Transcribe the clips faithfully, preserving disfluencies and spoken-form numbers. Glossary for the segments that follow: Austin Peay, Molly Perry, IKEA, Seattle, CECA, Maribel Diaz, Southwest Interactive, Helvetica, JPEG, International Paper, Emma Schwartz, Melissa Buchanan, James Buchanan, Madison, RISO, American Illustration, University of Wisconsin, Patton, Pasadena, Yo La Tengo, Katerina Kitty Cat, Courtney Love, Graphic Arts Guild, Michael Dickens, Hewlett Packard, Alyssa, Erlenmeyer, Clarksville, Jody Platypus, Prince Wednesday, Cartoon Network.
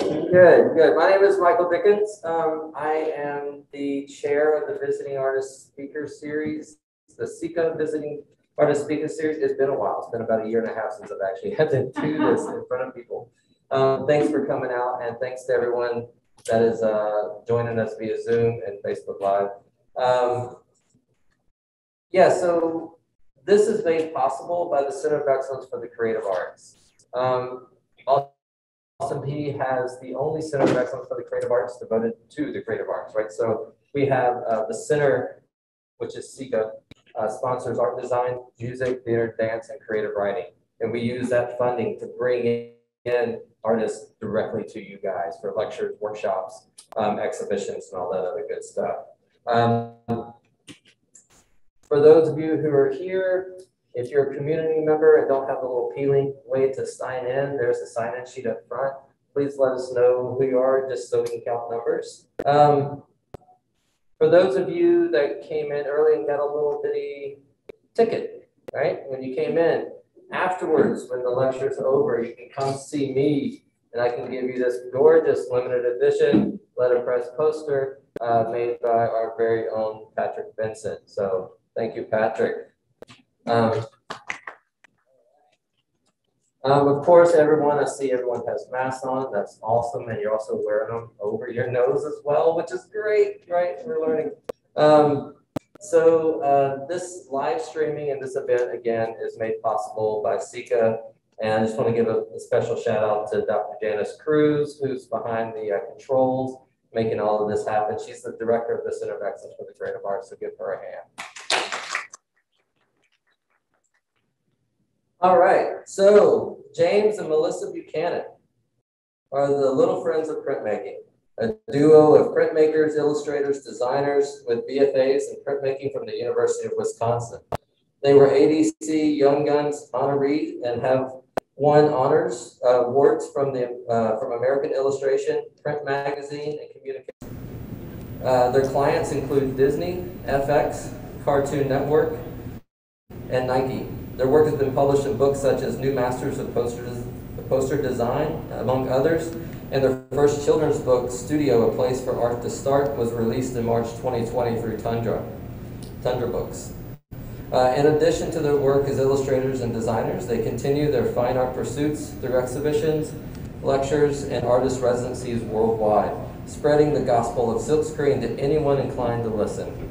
Good, good. My name is Michael Dickens. Um, I am the chair of the Visiting Artist Speaker Series. The CECA Visiting Artist Speaker Series. It's been a while. It's been about a year and a half since I've actually had to do this in front of people. Um, thanks for coming out, and thanks to everyone that is uh, joining us via Zoom and Facebook Live. Um, yeah, so this is made possible by the Center of Excellence for the Creative Arts. Um, Austin Peay has the only Center of Excellence for the Creative Arts devoted to the creative arts, right? So we have uh, the center, which is CECA, uh, sponsors art design, music, theater, dance, and creative writing. And we use that funding to bring in artists directly to you guys for lectures, workshops, um, exhibitions, and all that other good stuff. Um, for those of you who are here, if you're a community member and don't have a little peeling way to sign in, there's a sign-in sheet up front. Please let us know who you are, just so we can count numbers. Um, for those of you that came in early and got a little bitty ticket, right? When you came in, afterwards, when the lecture's over, you can come see me, and I can give you this gorgeous limited edition letterpress poster uh, made by our very own Patrick Vincent. So thank you, Patrick. Um, um, of course, everyone, I see everyone has masks on. That's awesome. And you're also wearing them over your nose as well, which is great, right? We're learning. Um, so uh, this live streaming and this event, again, is made possible by CECA. And I just want to give a, a special shout out to Doctor Janice Cruz, who's behind the uh, controls, making all of this happen. She's the director of the Center of Excellence for the Creative Arts, so give her a hand. All right, so James and Melissa Buchanan are the Little Friends of Printmaking, a duo of printmakers, illustrators, designers with B F As in printmaking from the University of Wisconsin. They were A D C Young Guns honoree and have won honors uh, awards from the uh, from American Illustration, Print Magazine, and Communication. Uh, their clients include Disney, F X, Cartoon Network, and Nike. Their work has been published in books such as New Masters of Poster, Poster Design, among others, and their first children's book, Studio, A Place for Art to Start, was released in March twenty twenty through Tundra, Tundra Books. Uh, in addition to their work as illustrators and designers, they continue their fine art pursuits through exhibitions, lectures, and artist residencies worldwide, spreading the gospel of silkscreen to anyone inclined to listen.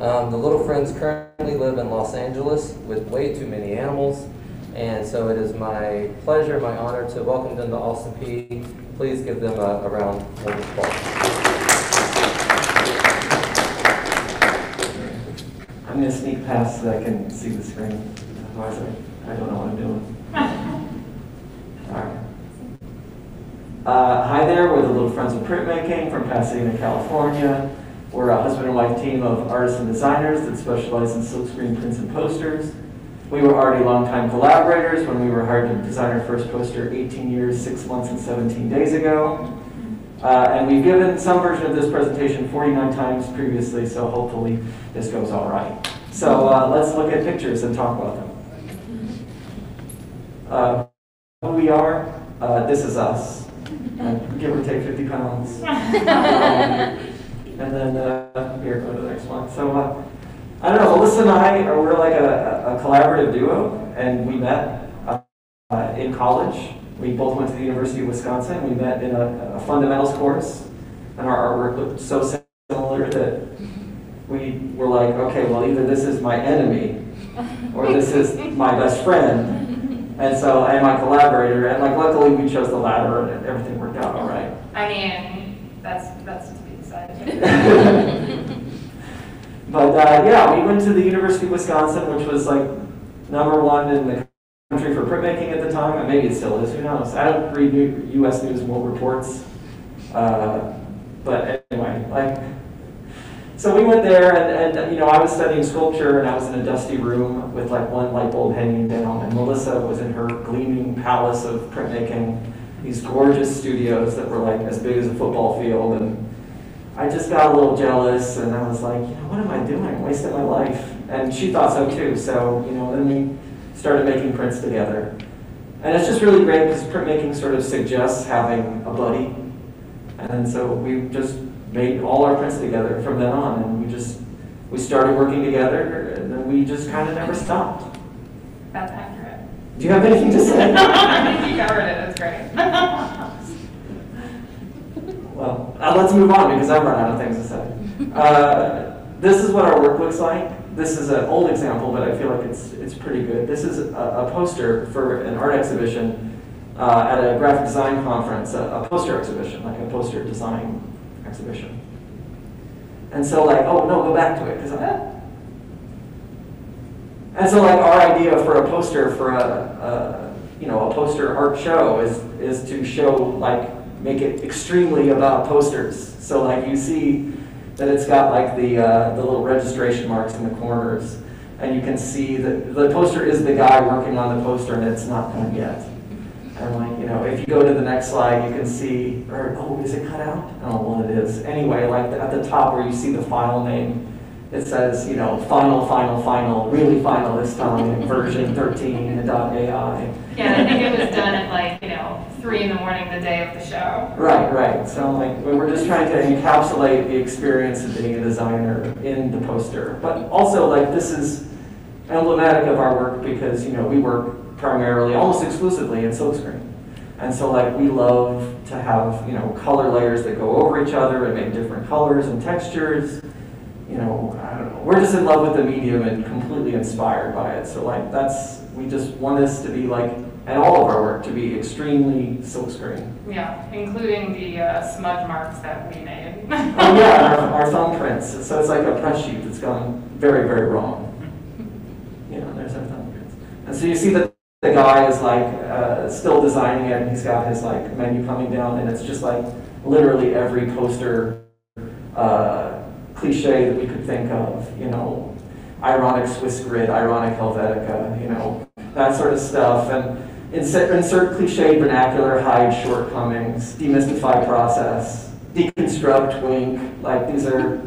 Um, the Little Friends currently live in Los Angeles with way too many animals, and so it is my pleasure, my honor, to welcome them to Austin Peay. Please give them a, a round of applause. I'm going to sneak past so I can see the screen. Otherwise, I, I don't know what I'm doing. All right. Uh, hi there, we're the Little Friends of Printmaking from Pasadena, California. We're a husband and wife team of artists and designers that specialize in silkscreen prints and posters. We were already longtime collaborators when we were hired to design our first poster eighteen years, six months, and seventeen days ago. Uh, and we've given some version of this presentation forty-nine times previously, so hopefully this goes all right. So uh, let's look at pictures and talk about them. Uh, who we are, uh, this is us. Uh, give or take fifty pounds. Um, And then, uh, here, go to the next one. So, uh, I don't know, Alyssa and I, are, we're like a, a collaborative duo, and we met uh, uh, in college. We both went to the University of Wisconsin. We met in a, a fundamentals course, and our artwork looked so similar that we were like, okay, well, either this is my enemy, or this is my best friend, and so, and my collaborator, and like, luckily, we chose the latter, and everything worked out all right. I mean, that's, that's but uh, yeah, we went to the University of Wisconsin, which was like number one in the country for printmaking at the time, and maybe it still is, who knows. I don't read U S News and World Reports, uh, but anyway, like, so we went there, and, and you know, I was studying sculpture, and I was in a dusty room with like one light bulb hanging down, and Melissa was in her gleaming palace of printmaking, these gorgeous studios that were like as big as a football field, and I just got a little jealous, and I was like, you know, what am I doing? I'm wasting my life. And she thought so too, so, you know, then we started making prints together. And it's just really great because printmaking sort of suggests having a buddy And so we just made all our prints together from then on, and we just we started working together, and then we just kind of never stopped. That's accurate. Do you have anything to say? I think you covered it. That's great. Well, uh, let's move on because I've run out of things to say. Uh, this is what our work looks like. This is an old example, but I feel like it's it's pretty good. This is a, a poster for an art exhibition. Uh, at a graphic design conference, a, a poster exhibition, like a poster design exhibition. And so like, oh no, go back to it, because I... And so like our idea for a poster for a, a, you know, a poster art show is, is to show, like, make it extremely about posters. So like you see that it's got like the, uh, the little registration marks in the corners, and you can see that the poster is the guy working on the poster and it's not done yet. And like, you know, if you go to the next slide, you can see, or, oh, is it cut out? I don't know what it is. Anyway, like the, at the top where you see the file name, it says, you know, final, final, final, really final this time, version thirteen dot A I. Yeah, I think it was done at like, you know, three in the morning the day of the show. Right, right. So like, we're just trying to encapsulate the experience of being a designer in the poster. But also, like, this is emblematic of our work because, you know, we work primarily, almost exclusively in silkscreen. And so like we love to have, you know, color layers that go over each other and make different colors and textures. You know, I don't know. We're just in love with the medium and completely inspired by it. So like that's, we just want this to be like, and all of our work to be extremely silkscreen. Yeah, including the uh, smudge marks that we made. Oh yeah, our, our thumbprints. So it's like a press sheet that's gone very, very wrong. You know, there's our thumbprints. And so you see that the guy is like uh, still designing it, and he's got his like menu coming down, and it's just like literally every poster uh, cliche that we could think of, you know, ironic Swiss grid, ironic Helvetica, you know, that sort of stuff. And insert, insert cliche, vernacular, hide shortcomings, demystify process, deconstruct, wink. Like these are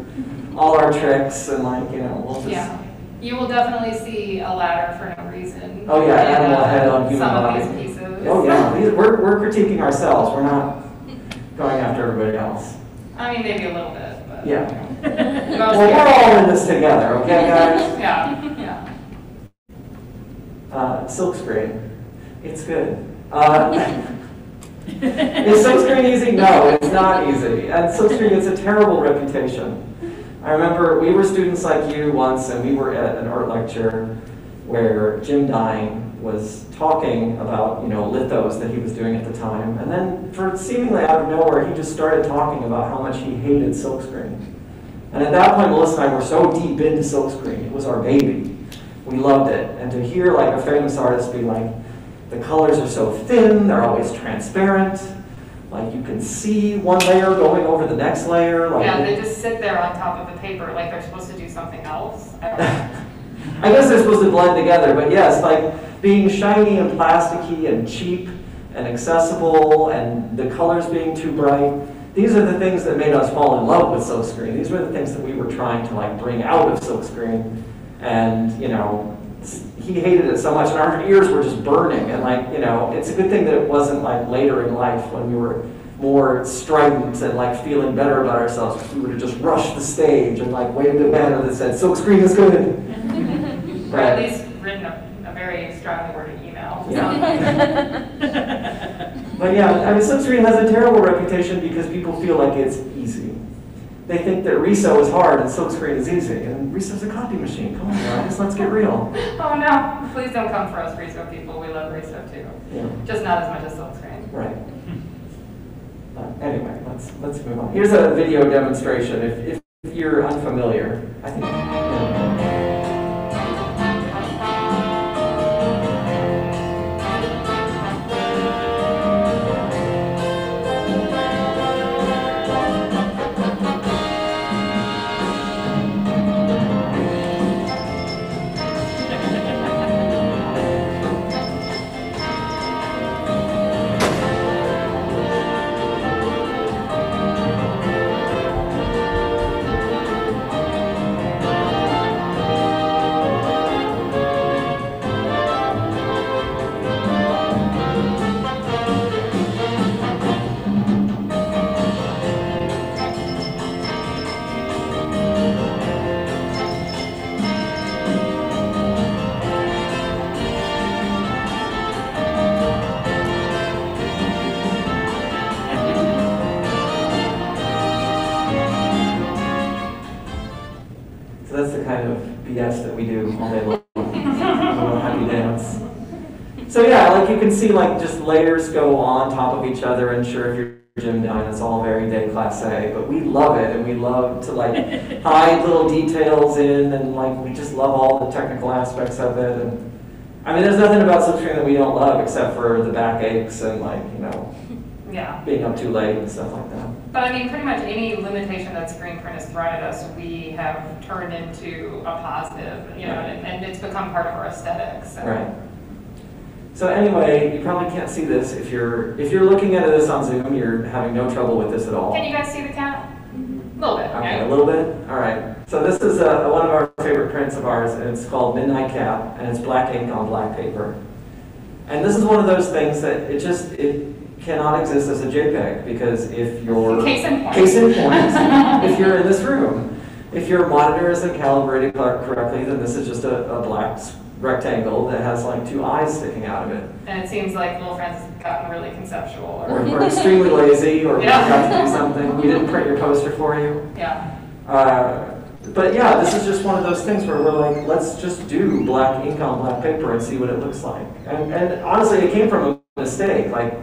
all our tricks, and like, you know, we'll just. Yeah. You will definitely see a ladder for no reason. Oh yeah, animal head on human body. Some of these pieces. Oh yeah, these, we're, we're critiquing ourselves. We're not going after everybody else. I mean, maybe a little bit, but. Yeah. Well, we're all in this together, okay, guys? Yeah, yeah. Uh, silkscreen. It's good. Uh, is silkscreen easy? No, it's not easy. And silkscreen gets a terrible reputation. I remember we were students like you once, and we were at an art lecture where Jim Dine was talking about, you know, lithos that he was doing at the time, and then for seemingly out of nowhere, he just started talking about how much he hated silkscreen. And at that point, Melissa and I were so deep into silkscreen, it was our baby. We loved it, and to hear like a famous artist be like, the colors are so thin, they're always transparent. Like you can see one layer going over the next layer. Like, yeah, they just sit there on top of the paper like they're supposed to do something else. I, I guess they're supposed to blend together, but yes, like being shiny and plasticky and cheap and accessible and the colors being too bright. These are the things that made us fall in love with silkscreen. These were the things that we were trying to like bring out of silkscreen, and you know, he hated it so much, and our ears were just burning. And like, you know, it's a good thing that it wasn't like later in life when we were more strident and like feeling better about ourselves. We would have just rushed the stage and like waved a banner that said "Silkscreen is good," or at least written a, a very strongly worded email. Yeah. But yeah, I mean, silkscreen has a terrible reputation because people feel like it's easy. They think that RISO is hard and silkscreen is easy, and RISO's a copy machine. Come on, guys, let's get real. Oh no, please don't come for us, RISO people. We love RISO too, yeah. Just not as much as silkscreen. Right. Uh, anyway, let's let's move on. Here's a video demonstration. If if you're unfamiliar, I think. Yeah. kind of B S that we do all day long. Little happy dance. So yeah, like you can see, like just layers go on top of each other. And sure, if you're Jim Dine, it's all very day class A, but we love it, and we love to like hide little details in, and like we just love all the technical aspects of it. And I mean, there's nothing about subscription that we don't love except for the back aches and like you know, yeah, being up too late and stuff like that. But I mean, pretty much any limitation that screen print has thrown at us, we have turned into a positive, you know, right. and, and it's become part of our aesthetic. So. Right. So anyway, you probably can't see this if you're if you're looking at this on Zoom. You're having no trouble with this at all. Can you guys see the cat? A little bit. Okay, a little bit. All right. So this is a, one of our favorite prints of ours, and it's called Midnight Cat, and it's black ink on black paper. And this is one of those things that it just it cannot exist as a JPEG because if your case in point, case in point, if you're in this room, if your monitor isn't calibrated correctly, then this is just a, a black rectangle that has like two eyes sticking out of it. And it seems like Little Friends has gotten really conceptual. Or, or we're extremely lazy, or yeah. we forgot to do something. We didn't print your poster for you. Yeah. Uh, but yeah, this is just one of those things where we're like, let's just do black ink on black paper and see what it looks like. And, and honestly, it came from a mistake. Like,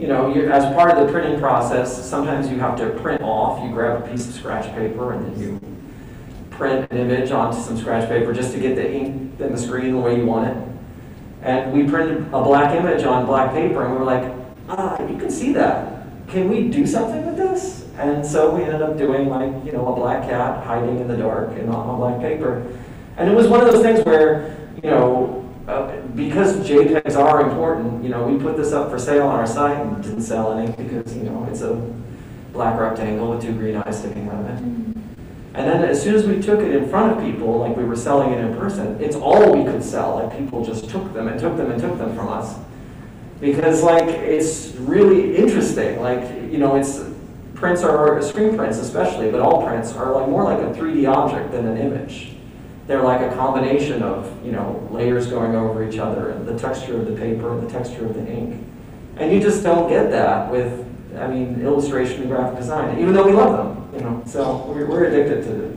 you know, you're, as part of the printing process, sometimes you have to print off. You grab a piece of scratch paper and then you print an image onto some scratch paper just to get the ink and the screen the way you want it. And we printed a black image on black paper and we were like, ah, you can see that. Can we do something with this? And so we ended up doing like, you know, a black cat hiding in the dark and on black paper. And it was one of those things where, you know, uh, because JPEGs are important, you know, we put this up for sale on our site and didn't sell any because, you know, it's a black rectangle with two green eyes sticking out of it. Mm-hmm. And then as soon as we took it in front of people, like we were selling it in person, it's all we could sell. Like people just took them and took them and took them from us. Because like it's really interesting. Like, you know, it's prints are screen prints especially, but all prints are like more like a three D object than an image. They're like a combination of, you know, layers going over each other and the texture of the paper and the texture of the ink. And you just don't get that with, I mean, illustration and graphic design, even though we love them. You know, so we're, we're addicted to it.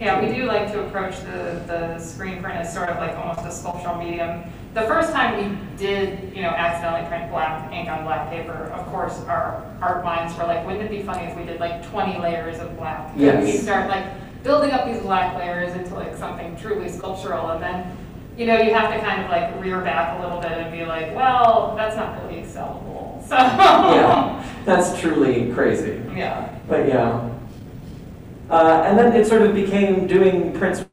Yeah, we do like to approach the, the screen print as sort of like almost a sculptural medium. The first time we did, you know, accidentally print black ink on black paper, of course, our art minds were like, wouldn't it be funny if we did like twenty layers of black? Yes. And we start like building up these black layers into like something truly sculptural, and then, you know, you have to kind of like rear back a little bit and be like, well, that's not really sellable. So yeah, that's truly crazy. Yeah. But yeah, uh, and then it sort of became doing prints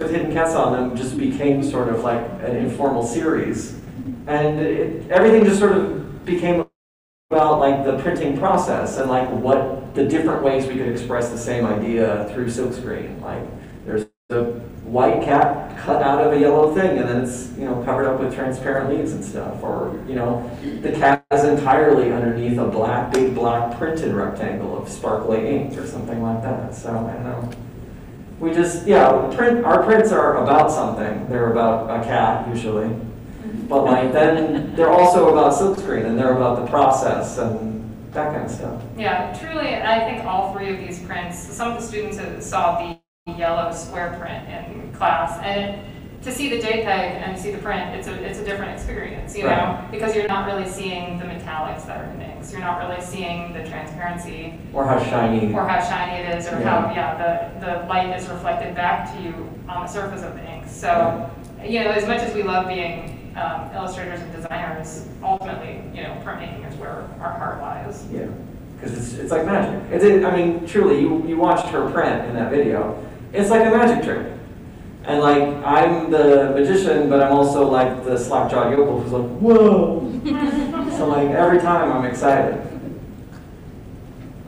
with hidden cats on them just became sort of like an informal series, and it, everything just sort of became about like the printing process and like what the different ways we could express the same idea through silkscreen. Like there's a white cat cut out of a yellow thing, and then it's you know covered up with transparent leaves and stuff, or you know the cat is entirely underneath a black, big black printed rectangle of sparkly ink or something like that. So I don't know. We just, yeah, print, our prints are about something. They're about a cat usually, but like then they're also about silkscreen and they're about the process and that kind of stuff. Yeah, truly, I think all three of these prints. Some of the students saw the yellow square print in class, and it, to see the JPEG and see the print, it's a it's a different experience, you right. know, because you're not really seeing the metallics that are in things. You're not really seeing the transparency, or how shiny, or how shiny it is, or yeah. how yeah the the light is reflected back to you on the surface of the ink. So yeah. you know, as much as we love being um, illustrators and designers, ultimately, you know, printmaking is where our heart lies. Yeah, because it's it's like magic. It's it, I mean, truly, you you watched her print in that video. It's like a magic trick. And like, I'm the magician, but I'm also like the slack-jawed yokel who's like, whoa. So like, every time I'm excited.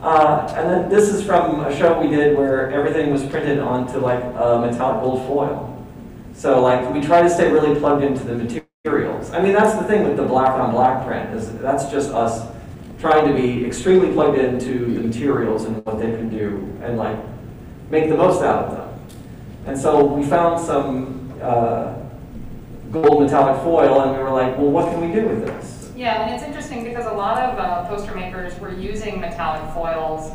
Uh, and then this is from a show we did where everything was printed onto like a metallic gold foil. So like, we try to stay really plugged into the materials. I mean, that's the thing with the black on black print, is that's just us trying to be extremely plugged into the materials and what they can do and like, make the most out of them. And so we found some uh, gold metallic foil, and we were like, well, what can we do with this? Yeah, and it's interesting because a lot of uh, poster makers were using metallic foils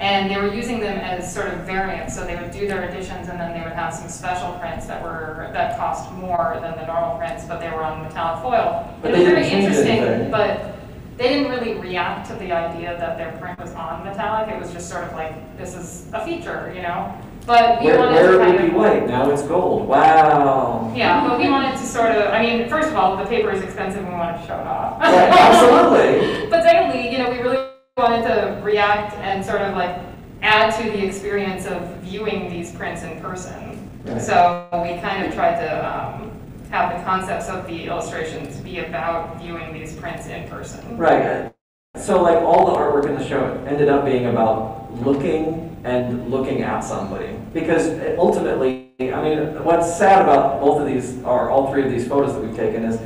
And they were using them as sort of variants, so they would do their editions and then they would have some special prints that were that cost more than the normal prints, but they were on metallic foil. But it was very interesting, but they didn't really react to the idea that their print was on metallic. It was just sort of like, this is a feature, you know? But we where, wanted where to kind of white, now it's gold. Wow. Yeah, but we wanted to sort of, I mean, first of all, the paper is expensive, we wanted to show it off. Yeah, absolutely. But secondly, you know, we really wanted to react and sort of like add to the experience of viewing these prints in person. Right. So we kind of tried to um, have the concepts of the illustrations be about viewing these prints in person. Right. So like all the artwork in the show ended up being about looking and looking at somebody, because ultimately, I mean, what's sad about both of these, or all three of these photos that we've taken, is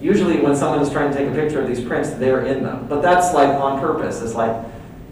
usually when someone is trying to take a picture of these prints, they're in them. But that's like on purpose. It's like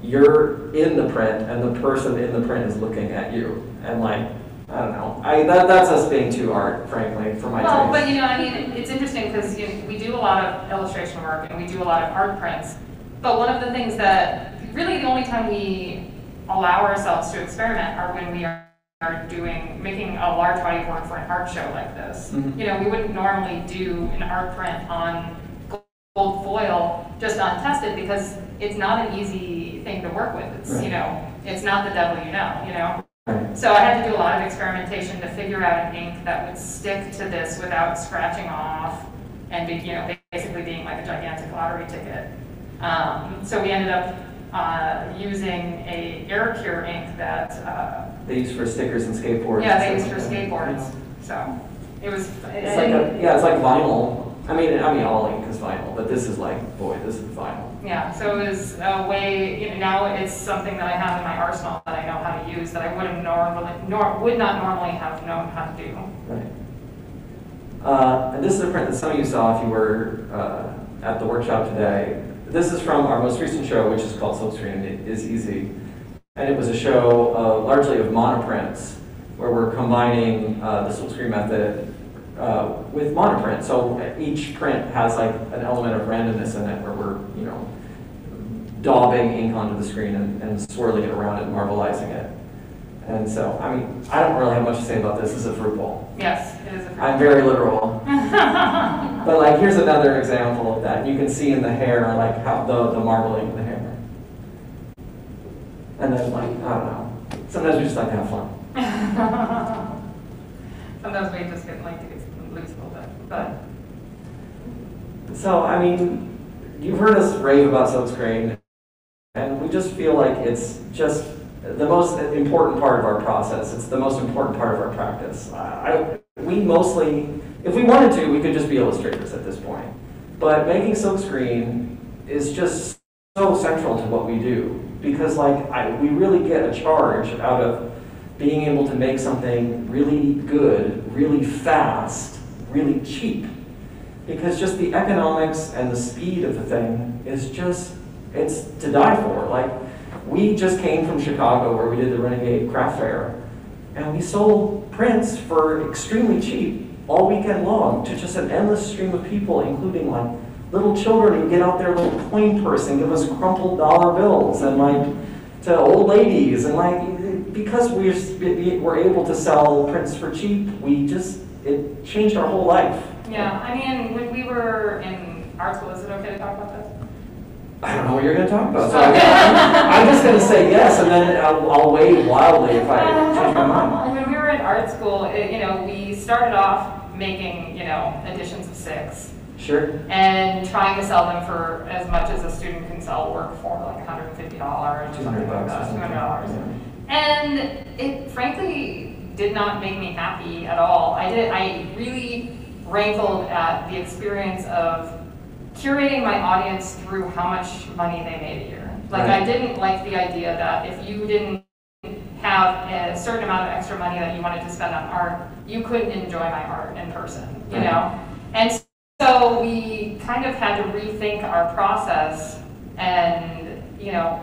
you're in the print, and the person in the print is looking at you, and like I don't know. I that, that's us being too art, frankly, for my taste. Well, but you know, I mean, it's interesting because you know, we do a lot of illustration work and we do a lot of art prints. But one of the things that really the only time we allow ourselves to experiment are when we are, are doing, making a large body of work for an art show like this. Mm-hmm. You know, we wouldn't normally do an art print on gold foil just untested because it's not an easy thing to work with. It's, right. You know, it's not the devil you know, you know? Right. So I had to do a lot of experimentation to figure out an ink that would stick to this without scratching off and be, you know, basically being like a gigantic lottery ticket. Um, so we ended up Uh, using a air cure ink that uh, they use for stickers and skateboards. Yeah, they use for skateboards. So it was. It's it, like a, yeah, it's like vinyl. I mean, I mean, all ink is vinyl, but this is like, boy, this is vinyl. Yeah. So it was a way. You know, now it's something that I have in my arsenal that I know how to use that I wouldn't normally, nor would not normally have known how to do. Right. Uh, and this is a print that some of you saw if you were uh, at the workshop today. This is from our most recent show, which is called Slipstream It Is Easy. And it was a show uh, largely of monoprints, where we're combining uh, the Slipstream method uh, with monoprint. So each print has like an element of randomness in it, where we're, you know, daubing ink onto the screen and, and swirling it around and marbleizing it. And so, I mean, I don't really have much to say about this. This is a fruit bowl. Yes, it is a fruit bowl. I'm very literal. But like, here's another example of that. You can see in the hair, like how the, the marbling in the hair. And then like, I don't know. Sometimes we just like to have fun. Sometimes we just get like to get loose a little bit, but. So, I mean, you've heard us rave about Silkscreen, and we just feel like it's just the most important part of our process. It's the most important part of our practice. I, we mostly, if we wanted to, we could just be illustrators at this point. But making Silkscreen is just so central to what we do, because like I, we really get a charge out of being able to make something really good, really fast, really cheap. Because just the economics and the speed of the thing is just, it's to die for. Like, we just came from Chicago where we did the Renegade Craft Fair, and we sold prints for extremely cheap all weekend long to just an endless stream of people, including like little children who get out their little coin purse and give us crumpled dollar bills, and like to old ladies, and like because we're we're able to sell prints for cheap, we just it changed our whole life. Yeah, I mean, when we were in art school, is it okay to talk about this? I don't know what you're going to talk about. So I'm, I'm just going to say yes, and then I'll, I'll wave wildly if I change my mind. When we were in art school, it, you know, we started off making, you know, editions of six. Sure. And trying to sell them for as much as a student can sell work for, like a hundred fifty dollars or something like that, two hundred dollars. Yeah. And it frankly did not make me happy at all. I did. I really rankled at the experience of curating my audience through how much money they made a year. Like, right. I didn't like the idea that if you didn't have a certain amount of extra money that you wanted to spend on art, you couldn't enjoy my art in person, you right. know? And so we kind of had to rethink our process, and, you know,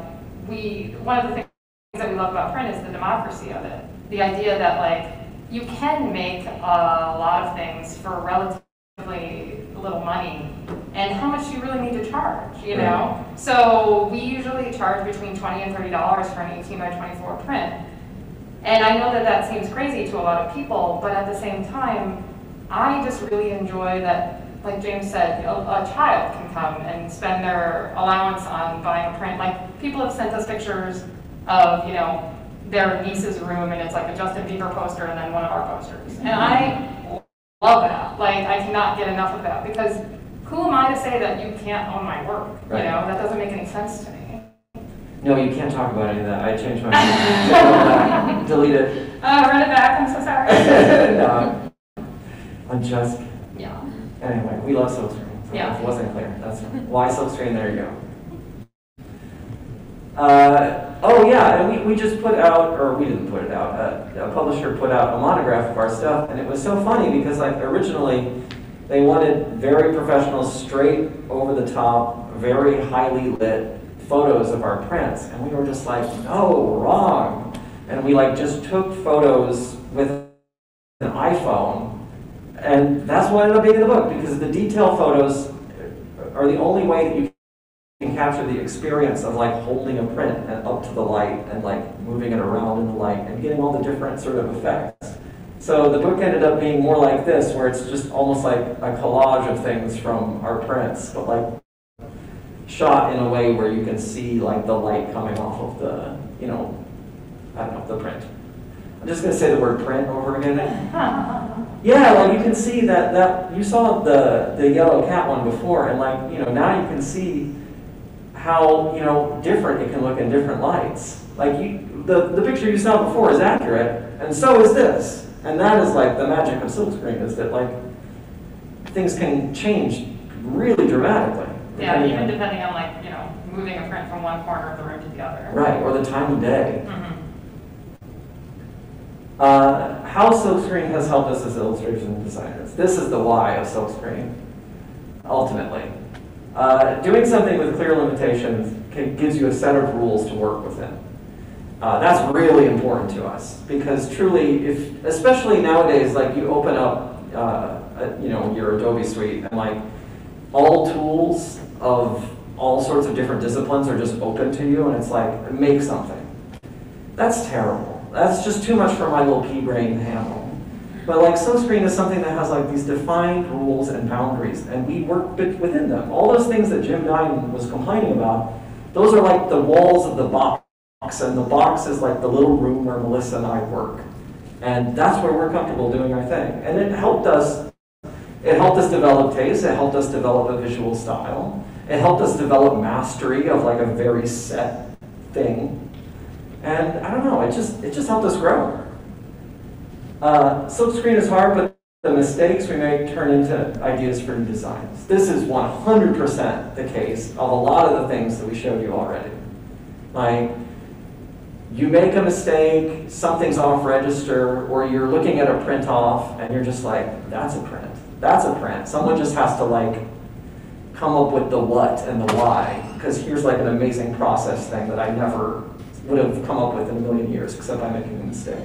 we, one of the things that we love about print is the democracy of it. The idea that, like, you can make a lot of things for relatively little money, and how much you really need to charge, you know? Right. So we usually charge between twenty and thirty dollars for an eighteen by twenty-four print. And I know that that seems crazy to a lot of people, but at the same time, I just really enjoy that, like James said, a, a child can come and spend their allowance on buying a print. Like, people have sent us pictures of, you know, their niece's room, and it's like a Justin Bieber poster and then one of our posters. And I love that. Like, I cannot get enough of that, because who am I to say that you can't own my work? Right. You know, that doesn't make any sense to me. No, you can't talk about any of that. I changed my mind. Delete it. Uh, run it back. I'm so sorry. No. I'm just. Yeah. Anyway, we love silkscreen. So yeah. If it wasn't clear. That's why silkscreen. There you go. Uh, oh yeah, and we we just put out, or we didn't put it out. Uh, a publisher put out a monograph of our stuff, and it was so funny because like originally, they wanted very professional, straight over the top, very highly lit photos of our prints, and we were just like, no, wrong. And we like just took photos with an iPhone, and that's what ended up being in the book, because the detail photos are the only way that you can capture the experience of like holding a print and up to the light and like moving it around in the light and getting all the different sort of effects. So the book ended up being more like this, where it's just almost like a collage of things from our prints, but like shot in a way where you can see like the light coming off of the, you know, I don't know, the print. I'm just gonna say the word print over again. Yeah, like you can see that, that you saw the, the yellow cat one before, and like, you know, now you can see how, you know, different it can look in different lights. Like you, the, the picture you saw before is accurate, and so is this. And that is like the magic of silkscreen, is that like things can change really dramatically. Yeah, even depending on like, you know, moving a print from one corner of the room to the other. Right, or the time of day. Mm-hmm. uh, how silkscreen has helped us as illustration designers. This is the why of silkscreen, ultimately. Uh, doing something with clear limitations can, gives you a set of rules to work within. Uh, that's really important to us, because truly, if especially nowadays, like you open up, uh, a, you know, your Adobe suite and like, all tools of all sorts of different disciplines are just open to you, and it's like, make something. That's terrible. That's just too much for my little pea brain to handle. But like, silkscreen is something that has like these defined rules and boundaries, and we work within them. All those things that Jim Dine was complaining about, those are like the walls of the box, and the box is like the little room where Melissa and I work. And that's where we're comfortable doing our thing. And it helped us It helped us develop taste, it helped us develop a visual style, it helped us develop mastery of like a very set thing. And I don't know, it just, it just helped us grow. Uh, silkscreen is hard, but the mistakes we make turn into ideas for new designs. This is one hundred percent the case of a lot of the things that we showed you already. Like, you make a mistake, something's off register, or you're looking at a print off and you're just like, that's a print. That's a print. Someone just has to like come up with the what and the why, because here's like an amazing process thing that I never would have come up with in a million years, except by making a mistake.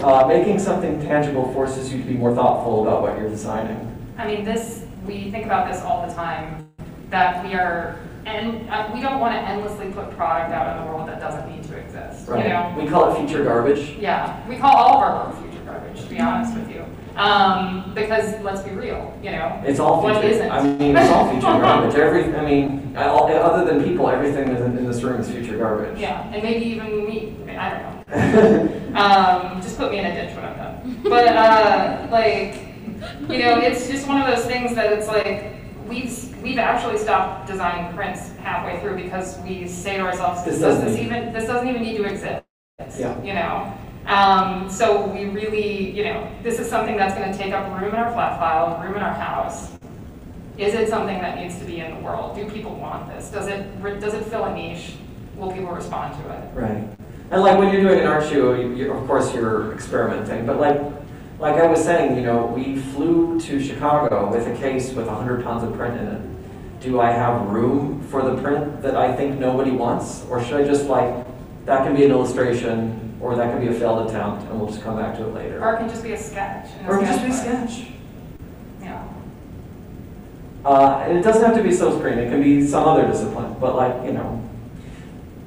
Uh, making something tangible forces you to be more thoughtful about what you're designing. I mean, this, we think about this all the time, that we are, and uh, we don't want to endlessly put product out in the world that doesn't need to exist. Right. You know? We call it future garbage. Yeah, we call all of our work future garbage, to be honest with you. Um, because let's be real, you know, it's all future. What isn't? I mean, it's all future garbage. Every, I mean, all, other than people, everything that's in this room is future garbage. Yeah, and maybe even me. I mean, I don't know. um, just put me in a ditch when I'm done. But uh, like, you know, it's just one of those things that it's like we've we've actually stopped designing prints halfway through because we say to ourselves, this, this doesn't need. even this doesn't even need to exist. Yeah. You know. Um, so we really, you know, this is something that's going to take up room in our flat file, room in our house. Is it something that needs to be in the world? Do people want this? Does it does it fill a niche? Will people respond to it? Right. And like when you're doing an art show, you, you, of course you're experimenting. But like, like I was saying, you know, we flew to Chicago with a case with one hundred pounds of print in it. Do I have room for the print that I think nobody wants, or should I just like that can be an illustration? Or that could be a failed attempt, and we'll just come back to it later. Or it can just be a sketch. Or it can just be a sketch. Yeah. Uh, and it doesn't have to be silkscreen, it can be some other discipline, but like, you know,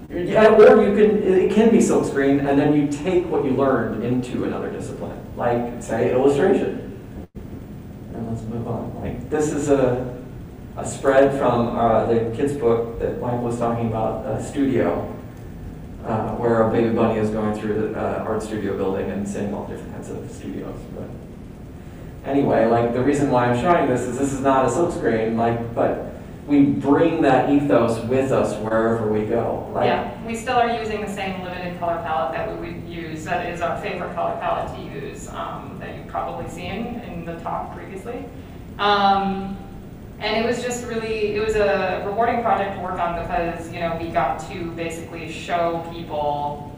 yeah, or you can, it can be silkscreen, and then you take what you learned into another discipline, like, say, illustration. And let's move on. Like, this is a, a spread from uh, the kid's book that Michael was talking about, uh, Studio, uh, where a baby bunny is going through the uh, art studio building and seeing all different kinds of studios. But anyway, like the reason why I'm showing this is this is not a silkscreen, like, but we bring that ethos with us wherever we go. Like, yeah, we still are using the same limited color palette that we would use, that is our favorite color palette to use, um, that you've probably seen in the talk previously. Um, and it was just really, it was a rewarding project to work on because, you know, we got to basically show people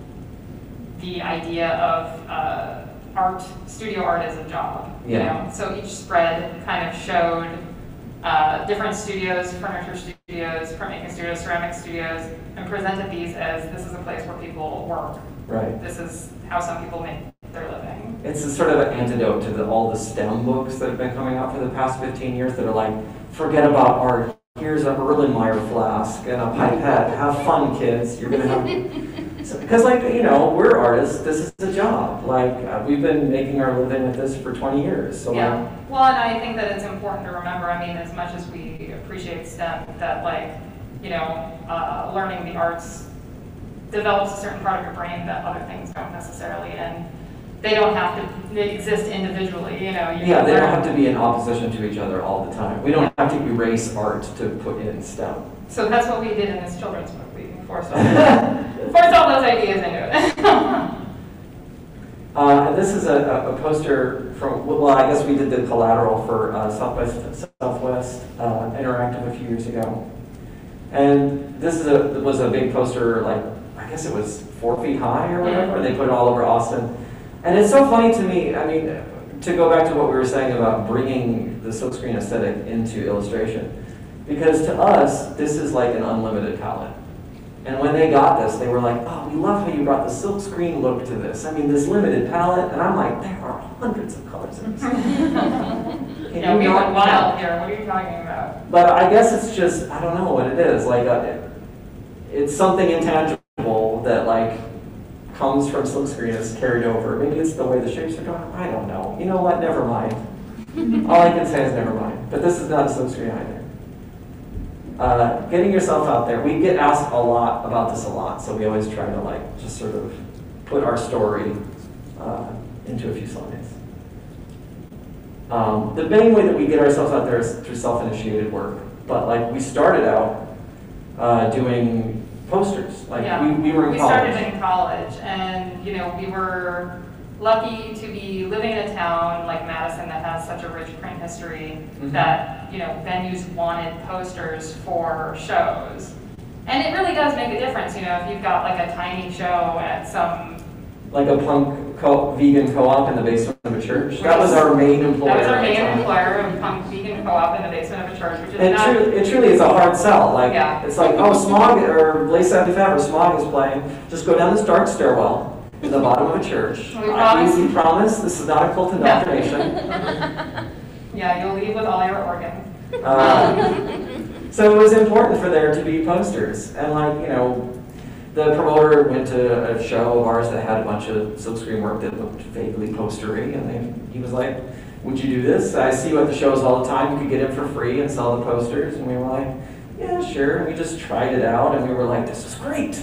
the idea of uh, art, studio art as a job. Yeah. You know? So each spread kind of showed uh, different studios, furniture studios, printmaking studios, ceramic studios, and presented these as this is a place where people work. Right. This is how some people make their living. It's a sort of an antidote to the, all the STEM books that have been coming out for the past fifteen years that are like, forget about art. Here's a Erlenmeyer flask and a pipette. Have fun, kids. You're gonna have. Because, like, you know, we're artists, this is a job. Like, uh, we've been making our living at this for twenty years. So yeah. Like, well, and I think that it's important to remember, I mean, as much as we appreciate STEM, that, like, you know, uh, learning the arts develops a certain part of your brain that other things don't necessarily. And they don't have to, they exist individually, you know. You yeah, they learn. Don't have to be in opposition to each other all the time. We don't have to erase art to put in STEM. So that's what we did in this children's book. We forced all that. Force all those ideas into it. uh, this is a, a poster from, well, I guess we did the collateral for uh, Southwest, Southwest uh, Interactive a few years ago. And this is a, was a big poster, like, I guess it was four feet high or whatever, and they put it all over Austin. And it's so funny to me, I mean, to go back to what we were saying about bringing the silkscreen aesthetic into illustration, because to us, this is like an unlimited palette. And when they got this, they were like, oh, we love how you brought the silkscreen look to this. I mean, this limited palette. And I'm like, there are hundreds of colors in this. Yeah, we went wild here. What are you talking about? But I guess it's just, I don't know what it is. Like, a, it's something intangible that, like, comes from silkscreen is carried over. Maybe it's the way the shapes are drawn. I don't know. You know what? Never mind. All I can say is never mind. But this is not a silkscreen either. Uh, getting yourself out there. We get asked a lot about this a lot, so we always try to like just sort of put our story uh, into a few slides. Um, the main way that we get ourselves out there is through self-initiated work. But like we started out uh, doing posters. Like yeah. we, we were in we college. We started in college, and you know we were lucky to be living in a town like Madison that has such a rich print history mm-hmm. that, you know, venues wanted posters for shows. And it really does make a difference, you know, if you've got like a tiny show at some... Like a punk co vegan co-op in the basement of a church. That was our main employer. That was our main employer, a punk vegan co-op in the basement of a church, which is and not... Truly, it truly is a hard sell. Like, yeah. It's like, oh, Smog, or Lace Out or Smog is playing. Just go down this dark stairwell. In the bottom of a church. We promise. We promise this is not a cult indoctrination. Yeah, you'll leave with all your organs. Um, so it was important for there to be posters. And like, you know, the promoter went to a show of ours that had a bunch of silkscreen work that looked vaguely postery, and they, he was like, would you do this? I see you at the shows all the time. You could get in for free and sell the posters. And we were like, yeah, sure. And we just tried it out, and we were like, this is great.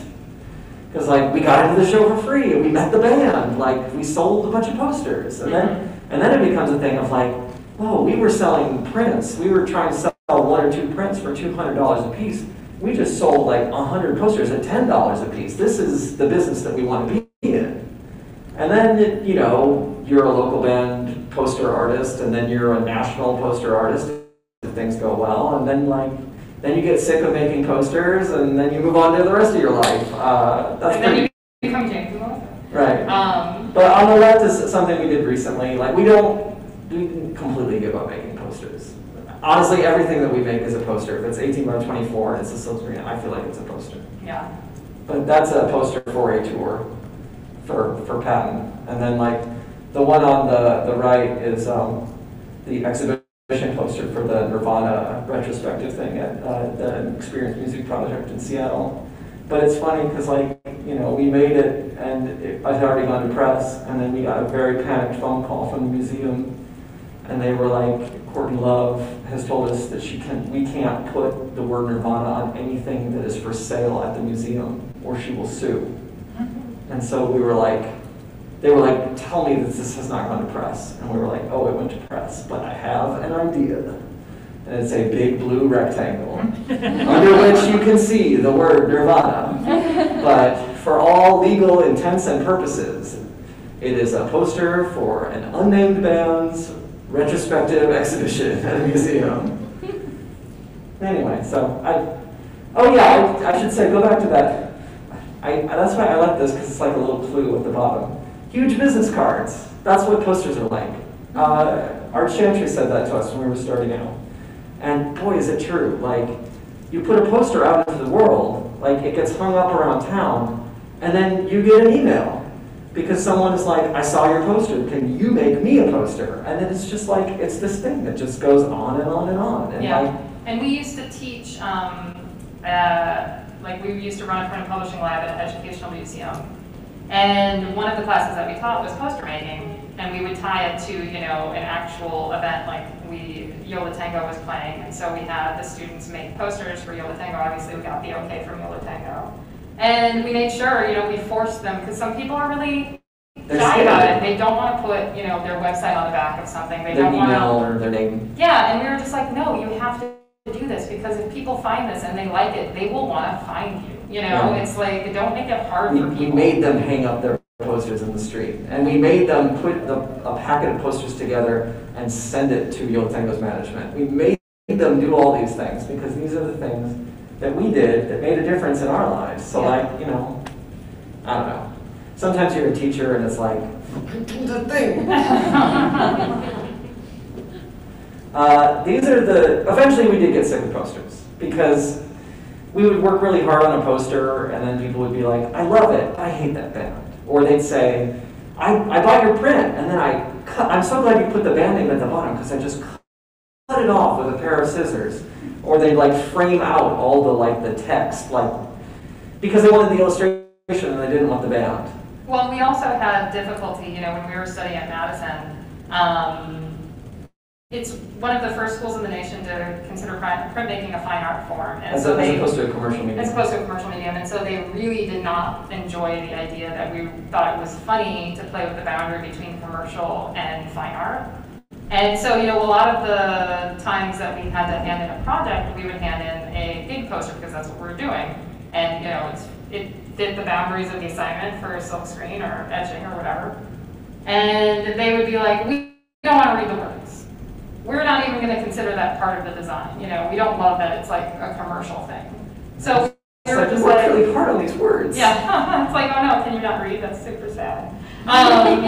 Because, like, we got into the show for free, and we met the band, like, we sold a bunch of posters. And then and then it becomes a thing of, like, whoa, we were selling prints. We were trying to sell one or two prints for two hundred dollars a piece. We just sold, like, one hundred posters at ten dollars a piece. This is the business that we want to be in. And then, it, you know, you're a local band poster artist, and then you're a national poster artist if things go well, and then, like, then you get sick of making posters, and then you move on to the rest of your life. Uh, that's and then pretty... you become James Buchanan. Right. Um, but on the left is something we did recently. Like we don't, we didn't completely give up making posters. Honestly, everything that we make is a poster. If it's eighteen by twenty-four, and it's a silkscreen. I feel like it's a poster. Yeah. But that's a poster for a tour, for for Patton. And then like the one on the the right is um, the exhibition exhibition poster for the Nirvana retrospective thing at uh, the Experience Music Project in Seattle. But it's funny because, like, you know, we made it and it had already gone to press, and then we got a very panicked phone call from the museum, and they were like, Courtney Love has told us that she can, we can't put the word Nirvana on anything that is for sale at the museum, or she will sue. And so we were like, they were like, tell me that this has not gone to press. And we were like, oh, it went to press, but I have an idea. And it's a big blue rectangle under which you can see the word Nirvana. But for all legal intents and purposes, it is a poster for an unnamed band's retrospective exhibition at a museum. Anyway, so I, oh yeah, I, I should say, go back to that. I, that's why I like this, because it's like a little clue at the bottom. Huge business cards. That's what posters are like. Uh, Art Chantry said that to us when we were starting out. And boy, is it true. Like, you put a poster out into the world, like, it gets hung up around town, and then you get an email. Because someone is like, I saw your poster, can you make me a poster? And then it's just like, it's this thing that just goes on and on and on. And yeah, like, and we used to teach, um, uh, like, we used to run a print and publishing lab at an educational museum. And one of the classes that we taught was poster making, and we would tie it to, you know, an actual event, like we, Yo La Tengo was playing, and so we had the students make posters for Yo La Tengo. Obviously we got the okay from Yo La Tengo. And we made sure, you know, we forced them, because some people are really shy about it. They don't want to put, you know, their website on the back of something. They don't want to, their email or their name. Yeah, and we were just like, no, you have to do this, because if people find this and they like it, they will want to find you. You know, yeah. It's like, don't make it hard we, for people. We made them hang up their posters in the street, and we made them put the, a packet of posters together and send it to Yo La Tengo's management. We made them do all these things, because these are the things that we did that made a difference in our lives. So yeah. Like, you know, I don't know. Sometimes you're a teacher and it's like, the thing. uh, these are the, eventually we did get sick of posters, because we would work really hard on a poster, and then people would be like, I love it, I hate that band. Or they'd say, I, I bought your print, and then I cut, I'm so glad you put the band name at the bottom, because I just cut it off with a pair of scissors. Or they'd like frame out all the like the text, like, because they wanted the illustration and they didn't want the band. Well, we also had difficulty, you know, when we were studying at Madison. Um, It's one of the first schools in the nation to consider printmaking a fine art form. And as, so they, as opposed to a commercial medium. As opposed to a commercial medium. And so they really did not enjoy the idea that we thought it was funny to play with the boundary between commercial and fine art. And so, you know, a lot of the times that we had to hand in a project, we would hand in a gig poster, because that's what we're doing. And, you know, it's, it fit the boundaries of the assignment for silkscreen or etching or whatever. And they would be like, we don't want to read the words. We're not even going to consider that part of the design. You know, we don't love that it's like a commercial thing. So we were just like, really hard on these words. Yeah, it's like, oh no, can you not read? That's super sad. Um,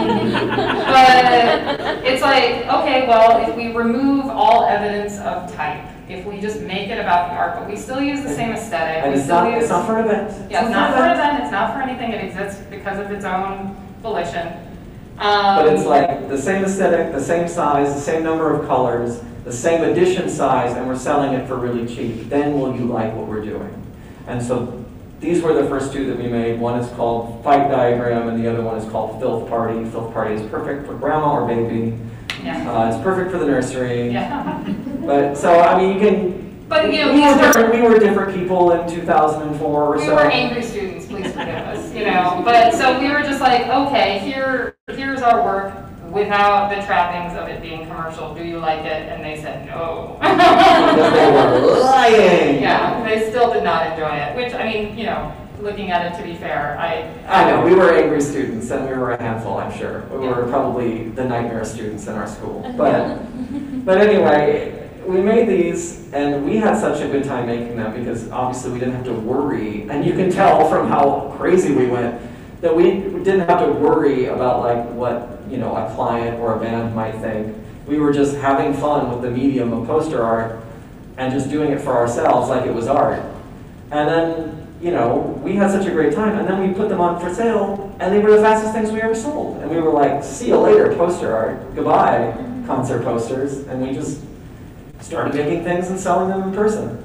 but it's like, okay, well, if we remove all evidence of type, if we just make it about the art, but we still use the same aesthetic. And we it's, still not, use, it's not for an event. Yeah, it's, it's not, not for an event. It's not for anything. It exists because of its own volition. Um, but it's like the same aesthetic, the same size, the same number of colors, the same edition size, and we're selling it for really cheap. Then will you like what we're doing? And so these were the first two that we made. One is called Fight Diagram, and the other one is called Filth Party. Filth Party is perfect for grandma or baby. Yeah. Uh, it's perfect for the nursery. Yeah. But so, I mean, you can... But, you know, we, were different, we were different people in two thousand four or we so. We were angry students, please forgive us, you know. But so we were just like, okay, here... here's our work without the trappings of it being commercial. Do you like it? And they said no. They were lying. Yeah, they still did not enjoy it. Which, I mean, you know, looking at it, to be fair, I... I, I know, we were angry students, and we were a handful, I'm sure. We yeah. were probably the nightmare students in our school. But, but anyway, we made these, and we had such a good time making them, because obviously we didn't have to worry. And you can tell from how crazy we went that we didn't have to worry about like what, you know, a client or a band might think. We were just having fun with the medium of poster art and just doing it for ourselves like it was art. And then, you know, we had such a great time, and then we put them on for sale, and they were the fastest things we ever sold. And we were like, see you later, poster art, goodbye, concert posters. And we just started making things and selling them in person.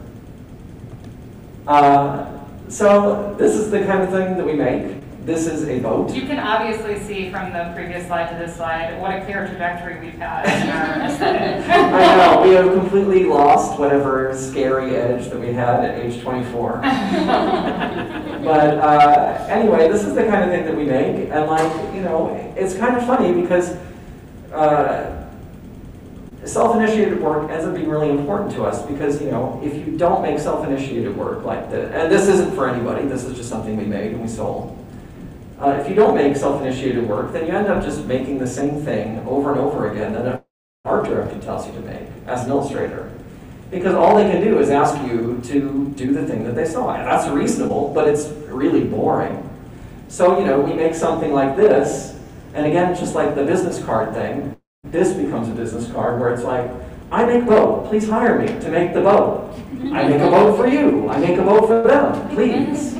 Uh, so this is the kind of thing that we make. This is a boat. You can obviously see from the previous slide to this slide what a clear trajectory we've had in our aesthetic. I know, we have completely lost whatever scary edge that we had at age twenty-four. But uh, anyway, this is the kind of thing that we make, and like, you know, it's kind of funny because uh, self-initiated work ends up being really important to us because, you know, if you don't make self-initiated work like this, and this isn't for anybody, this is just something we made and we sold. Uh, if you don't make self-initiated work, then you end up just making the same thing over and over again that an art director tells you to make as an illustrator. Because all they can do is ask you to do the thing that they saw. And that's reasonable, but it's really boring. So, you know, we make something like this, and again, just like the business card thing, this becomes a business card where it's like, I make a boat, please hire me to make the boat. I make a boat for you, I make a boat for them, please.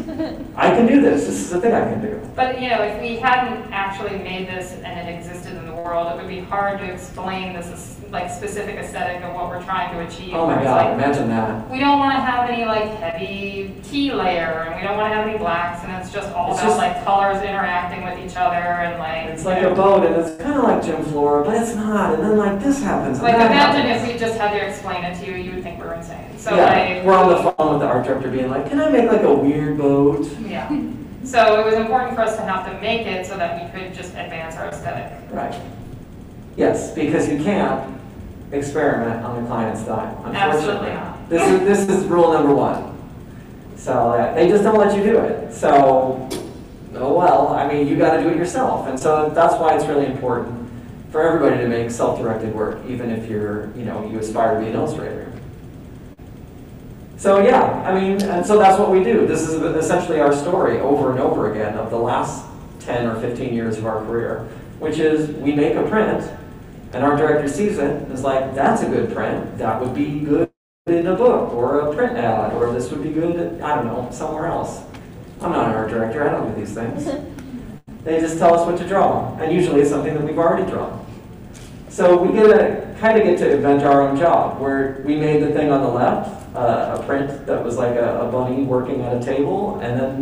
I can do this. This is the thing I can do. But, you know, if we hadn't actually made this and it existed in the world, it would be hard to explain this like specific aesthetic of what we're trying to achieve. Oh my God, like, imagine that. We don't want to have any like heavy key layer, and we don't want to have any blacks, and it's just all it's about just, like colors interacting with each other, and like. It's like know, a boat, and it's kind of like Jim Flora, but it's not. And then like this happens. Like imagine happens. If we just had to explain it to you, you would think we're insane. So yeah, like, we're on the phone with the art director, being like, "Can I make like a weird boat?" Yeah. So it was important for us to have to make it so that we could just advance our aesthetic. Right. Yes, because you can't experiment on the client's dime. Absolutely not. This is, this is rule number one. So uh, they just don't let you do it. So, oh well, I mean, you got to do it yourself. And so that's why it's really important for everybody to make self-directed work, even if you're, you know, you aspire to be an illustrator. So yeah, I mean, and so that's what we do. This is essentially our story over and over again of the last ten or fifteen years of our career, which is we make a print, and our director sees it and is like, that's a good print. That would be good in a book or a print ad, or this would be good, I don't know, somewhere else. I'm not an art director. I don't do these things. They just tell us what to draw, and usually it's something that we've already drawn. So we get a, kind of get to invent our own job, where we made the thing on the left, Uh, a print that was like a, a bunny working at a table, and then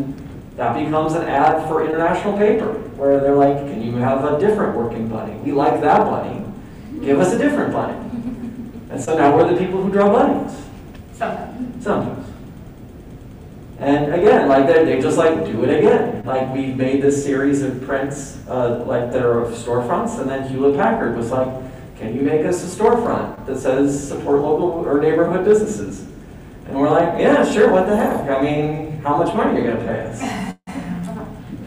that becomes an ad for international paper where they're like, can you have a different working bunny? We like that bunny. Give us a different bunny. And so now we're the people who draw bunnies. Sometimes. Sometimes. And again, like they they just like do it again. Like we made this series of prints uh, like that are of storefronts, and then Hewlett Packard was like, can you make us a storefront that says support local or neighborhood businesses? And we're like, yeah, sure, what the heck? I mean, how much money are you gonna pay us?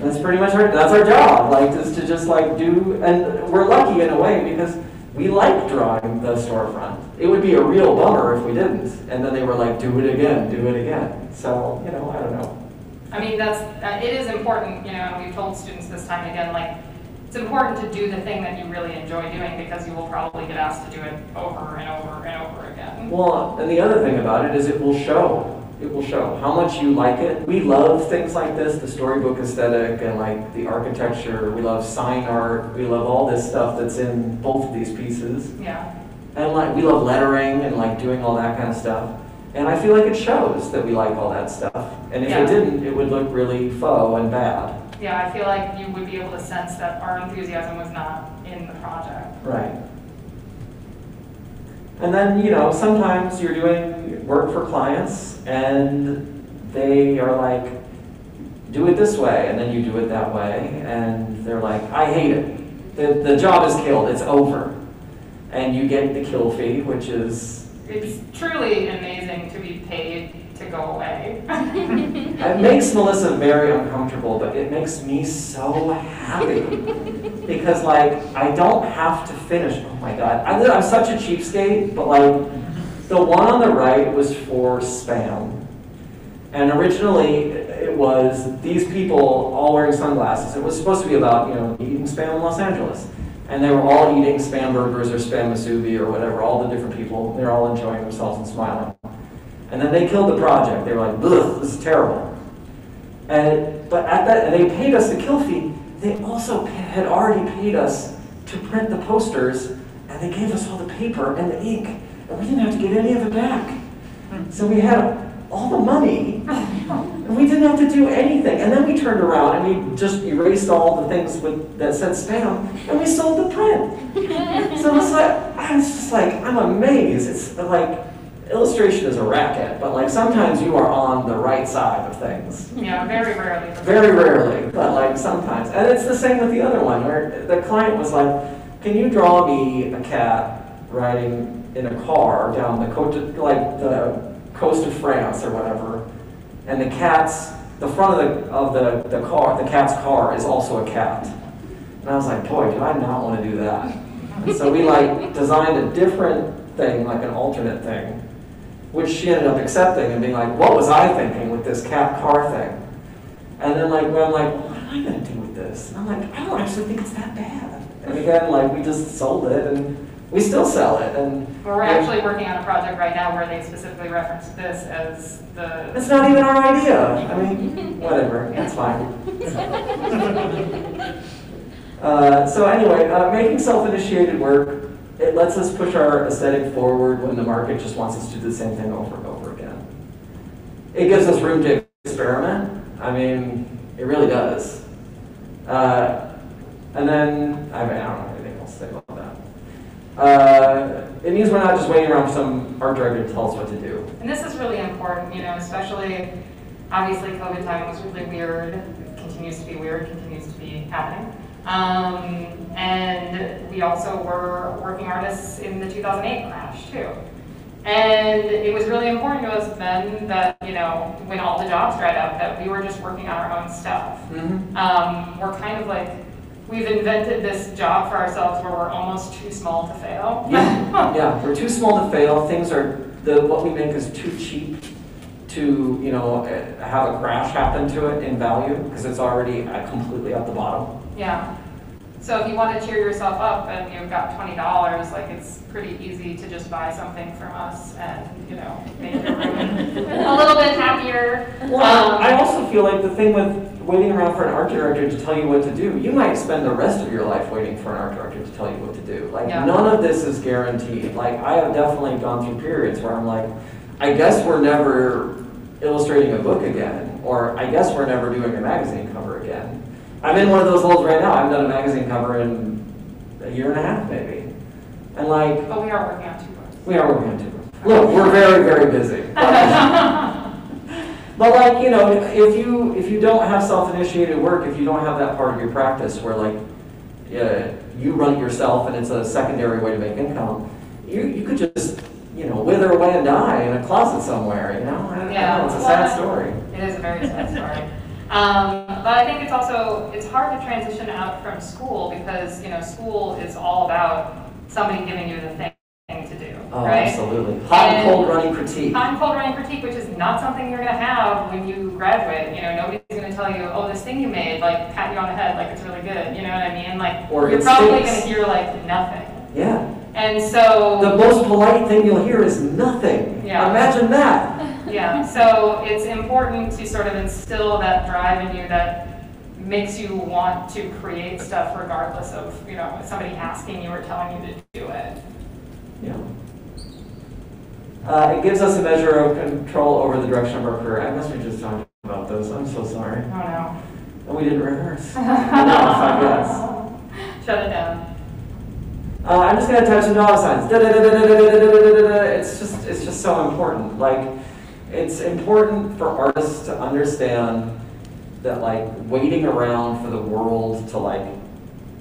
That's pretty much our, that's our job, like, is to just like do, and we're lucky in a way because we like drawing the storefront. It would be a real bummer if we didn't. And then they were like, do it again, do it again. So, you know, I don't know. I mean, that's, uh, it is important, you know, and we've told students this time again, like, it's important to do the thing that you really enjoy doing because you will probably get asked to do it over and over and over again. Well, and the other thing about it is it will show. It will show how much you like it. We love things like this, the storybook aesthetic and like the architecture. We love sign art. We love all this stuff that's in both of these pieces. Yeah. And like we love lettering and like doing all that kind of stuff. And I feel like it shows that we like all that stuff. And if yeah. it didn't, it would look really faux and bad. Yeah, I feel like you would be able to sense that our enthusiasm was not in the project. Right. And then, you know, sometimes you're doing work for clients and they are like, do it this way, and then you do it that way, and they're like, I hate it. The, the job is killed, it's over. And you get the kill fee, which is... It's truly amazing to be paid to go away. It makes Melissa very uncomfortable, but it makes me so happy because like I don't have to finish. Oh my God, I, I'm such a cheapskate, but like the one on the right was for Spam, and originally it was these people all wearing sunglasses. It was supposed to be about, you know, eating Spam in Los Angeles, and they were all eating Spam burgers or Spam musubi or whatever. All the different people, they're all enjoying themselves and smiling. And then they killed the project. They were like, ugh, this is terrible. And but at that, and they paid us the kill fee. They also had already paid us to print the posters, and they gave us all the paper and the ink. but we didn't have to get any of it back. So we had all the money, and we didn't have to do anything. And then we turned around and we just erased all the things with, that said spam, and we sold the print. So it's like, I was just like, I'm amazed. It's like, illustration is a racket, but like sometimes you are on the right side of things. Yeah, very rarely. Very rarely, but like sometimes. And it's the same with the other one, where the client was like, can you draw me a cat riding in a car down the coast of, like the coast of France or whatever, and the cat's, the front of the, of the, the car, the cat's car is also a cat. And I was like, boy, did I not want to do that. And so we like designed a different thing, like an alternate thing, which she ended up accepting and being like, what was I thinking with this cat car thing? And then like, well, I'm like, what am I going to do with this? And I'm like, I don't actually think it's that bad. And again, like we just sold it, and we still sell it. And we're actually working on a project right now where they specifically reference this as the... It's not even our idea. I mean, whatever, it's fine. uh, so anyway, uh, making self-initiated work, it lets us push our aesthetic forward when the market just wants us to do the same thing over and over again. It gives us room to experiment. I mean, it really does. Uh, and then, I mean, I don't know anything else to say about that. Uh, it means we're not just waiting around for some art director to tell us what to do. And this is really important, you know, especially, obviously COVID time was really weird, it continues to be weird, continues to be happening. Um, and we also were working artists in the two thousand eight crash too. And it was really important to us then that, you know, when all the jobs dried up, that we were just working on our own stuff. Mm-hmm. um, we're kind of like, we've invented this job for ourselves where we're almost too small to fail. Yeah, yeah, we're too small to fail. Things are, the, what we make is too cheap to, you know, have a crash happen to it in value because it's already completely at the bottom. Yeah. So if you want to cheer yourself up and you've got twenty dollars, like it's pretty easy to just buy something from us and, you know, make your room a little bit happier. Well, um, I also feel like the thing with waiting around for an art director to tell you what to do, you might spend the rest of your life waiting for an art director to tell you what to do. Like, yeah. None of this is guaranteed. Like, I have definitely gone through periods where I'm like, I guess we're never illustrating a book again, or I guess we're never doing a magazine cover again. I'm in one of those holes right now. I haven't done a magazine cover in a year and a half, maybe. And like... But we are working on two books. We are working on two books. Look, we're very, very busy. But like, you know, if you if you don't have self-initiated work, if you don't have that part of your practice where like uh, you run it yourself and it's a secondary way to make income, you, you could just, you know, wither away and die in a closet somewhere, you know? I don't yeah, know. It's a well, sad story. It is a very sad story. Um, but I think it's also, it's hard to transition out from school because, you know, school is all about somebody giving you the thing to do, oh, right? Absolutely. Hot and cold running critique. Hot and cold running critique, which is not something you're going to have when you graduate. You know, nobody's going to tell you, oh, this thing you made, like, pat you on the head, like, it's really good. You know what I mean? Like, or you're probably going to hear, like, nothing. Yeah. And so... The most polite thing you'll hear is nothing. Yeah. Imagine that. Yeah, so it's important to sort of instill that drive in you that makes you want to create stuff regardless of, you know, somebody asking you or telling you to do it. Yeah. Uh, it gives us a measure of control over the direction of our career. I guess we just talked about those. I'm so sorry. Oh, no. And we didn't rehearse. No, I guess. Shut it down. Uh, I'm just going to touch on dollar signs. It's just, it's just so important. Like, it's important for artists to understand that like waiting around for the world to like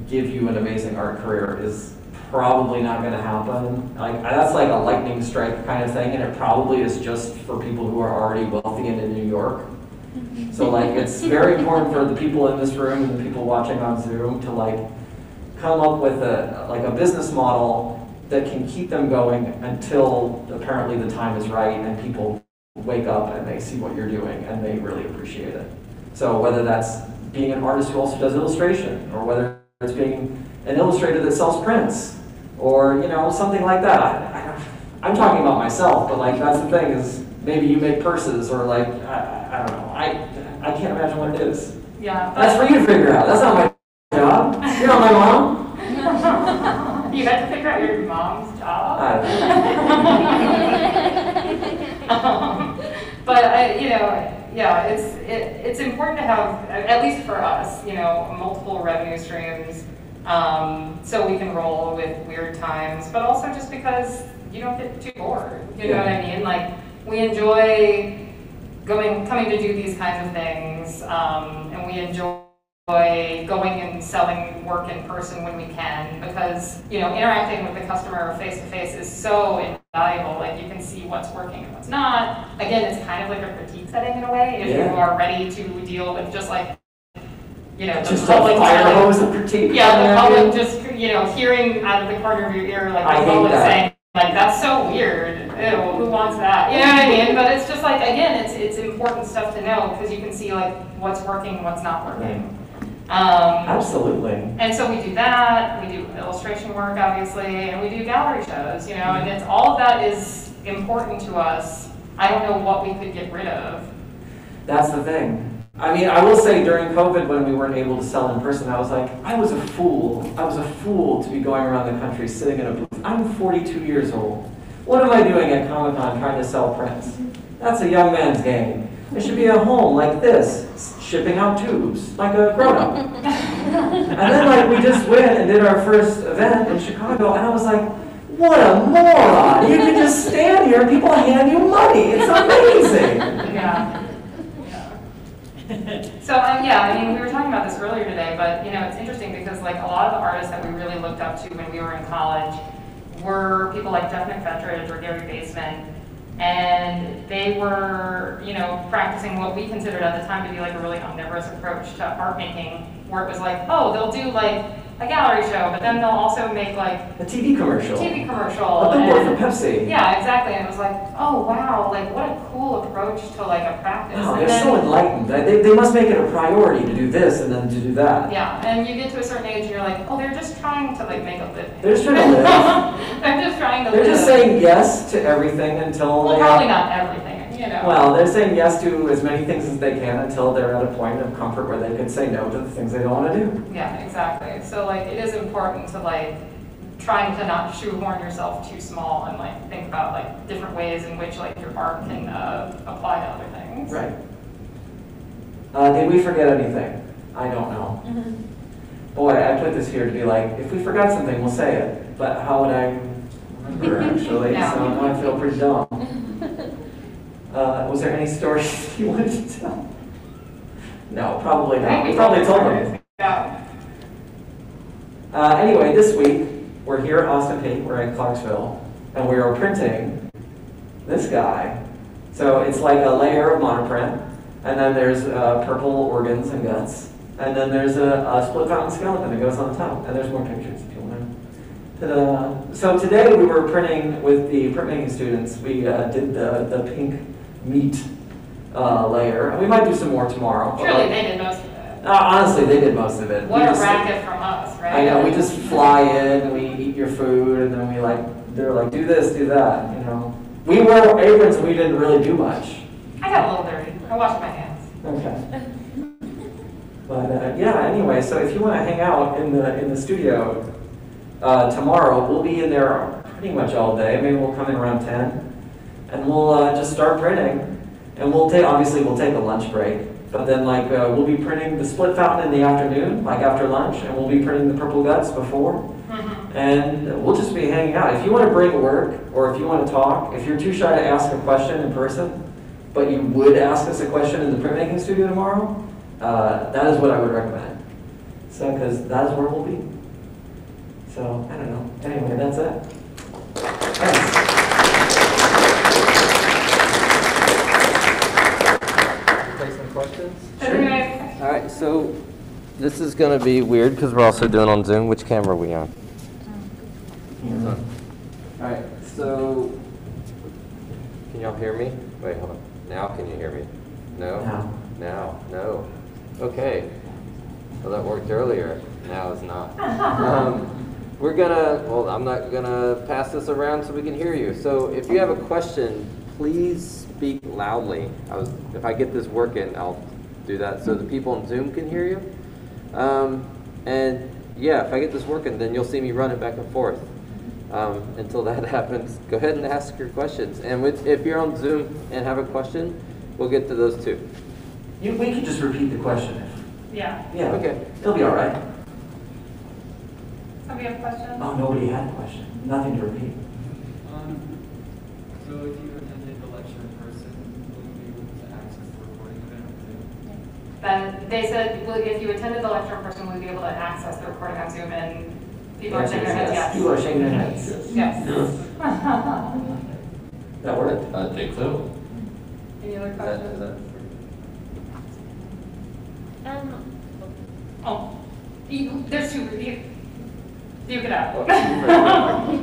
give you an amazing art career is probably not going to happen. Like that's like a lightning strike kind of thing, and it probably is just for people who are already wealthy and in New York. So like it's very important for the people in this room and the people watching on Zoom to like come up with a like a business model that can keep them going until apparently the time is right and people wake up and they see what you're doing and they really appreciate it. So whether that's being an artist who also does illustration, or whether it's being an illustrator that sells prints, or you know something like that. I, I, I'm talking about myself, but like that's the thing is maybe you make purses or like I, I don't know. I I can't imagine what it is. Yeah, that's for you to figure out. That's not my job. You're not my mom. You had to figure out your mom's job. five. um, but I, you know, yeah, it's it, it's important to have, at least for us, you know, multiple revenue streams, um, so we can roll with weird times. But also just because you don't get too bored. You yeah. know what I mean? Like we enjoy going, coming to do these kinds of things, um, and we enjoy. Going and selling work in person when we can, because you know interacting with the customer face to face is so invaluable. Like you can see what's working and what's not. Again, it's kind of like a critique setting in a way. If yeah. you are ready to deal with just like you know the just public was a critique. Yeah, the public just you know hearing out of the corner of your ear like the public saying like that's so weird. Ew, who wants that? You know what I mean? But it's just like again, it's it's important stuff to know because you can see like what's working, what's not working. Right. Um, Absolutely. And so we do that, we do illustration work obviously, and we do gallery shows, you know, and it's all of that is important to us. I don't know what we could get rid of. That's the thing. I mean, I will say during COVID when we weren't able to sell in person, I was like, I was a fool. I was a fool to be going around the country sitting in a booth. I'm forty-two years old. What am I doing at Comic-Con trying to sell prints? That's a young man's game. It should be a home like this, shipping out tubes, like a grown-up. And then like we just went and did our first event in Chicago, and I was like, what a moron! You can just stand here, people hand you money. It's amazing. Yeah. yeah. So um, yeah, I mean, we were talking about this earlier today, but you know, it's interesting because like a lot of the artists that we really looked up to when we were in college were people like Jeff McFetridge or Gary Baseman. And they were, you know, practicing what we considered at the time to be like a really omnivorous approach to art making, where it was like, oh, they'll do like a gallery show, but then they'll also make like a T V commercial. A T V commercial. A billboard for Pepsi. Yeah, exactly. And it was like, oh wow, like what a cool approach to like a practice. Oh, they're so enlightened. They they must make it a priority to do this and then to do that. Yeah, and you get to a certain age, and you're like, oh, they're just trying to like make a living. They're just trying to live. They're just trying to They're live. just saying yes to everything until well, they probably have, not everything, you know. Well, they're saying yes to as many things as they can until they're at a point of comfort where they can say no to the things they don't want to do. Yeah, exactly. So like it is important to like trying to not shoehorn yourself too small and like think about like different ways in which like your art can uh, apply to other things. Right. Uh, did we forget anything? I don't know. Mm-hmm. Boy, I put this here to be like, if we forgot something, we'll say it. But how would I remember, actually? yeah. So now I feel pretty dumb. Uh, was there any stories you wanted to tell? No, probably not. We probably told them. Yeah. Uh, anyway, this week, we're here at Austin Peay, we're at Clarksville, and we are printing this guy. So it's like a layer of monoprint, and then there's uh, purple organs and guts. And then there's a, a split fountain skeleton that goes on top. And there's more pictures if you want to. Ta-da. So today we were printing with the printmaking students. We uh, did the, the pink meat uh, layer. And we might do some more tomorrow. Surely like, they did most of it. Uh, honestly, they did most of it. What we a just, racket from us, right? I know. We just fly in, and we eat your food, and then we like, they're like, do this, do that, you know. We wore aprons, and we didn't really do much. I got a little dirty. I washed my hands. Okay. But uh, yeah, anyway, so if you want to hang out in the in the studio uh, tomorrow, we'll be in there pretty much all day. Maybe we'll come in around ten, and we'll uh, just start printing. And we'll take obviously we'll take a lunch break, but then like uh, we'll be printing the split fountain in the afternoon, like after lunch, and we'll be printing the purple guts before. Mm-hmm. And we'll just be hanging out. If you want to bring work, or if you want to talk, if you're too shy to ask a question in person, but you would ask us a question in the printmaking studio tomorrow. Uh, that is what I would recommend. So, because that is where we'll be. So, I don't know. Anyway, that's it. Thanks. Take some questions? Sure. All right, so this is going to be weird because we're also doing on Zoom. Which camera are we on? Mm-hmm. All right, so can y'all hear me? Wait, hold on. Now, can you hear me? No? Now. Now. No. Okay, well that worked earlier, now it's not. Um, we're gonna, well I'm not gonna pass this around so we can hear you. So if you have a question, please speak loudly. I was, if I get this working, I'll do that so the people on Zoom can hear you. Um, and yeah, if I get this working, then you'll see me running back and forth. Um, until that happens, go ahead and ask your questions. And with, if you're on Zoom and have a question, we'll get to those too. You, we can just repeat the question. Yeah. Yeah. Okay. It'll be all right. Somebody have a question? Oh, nobody had a question. Nothing to repeat. Um, so if you attended the lecture in person, will you be able to access the recording of it? Then they said, well, if you attended the lecture in person, will you be able to access the recording on Zoom? And people are shaking their heads, yes. People are shaking their heads. Yes. yes. yes. That worked? I think so. Any other questions? That, that. Um, oh, you, there's two. You, you can have one. um,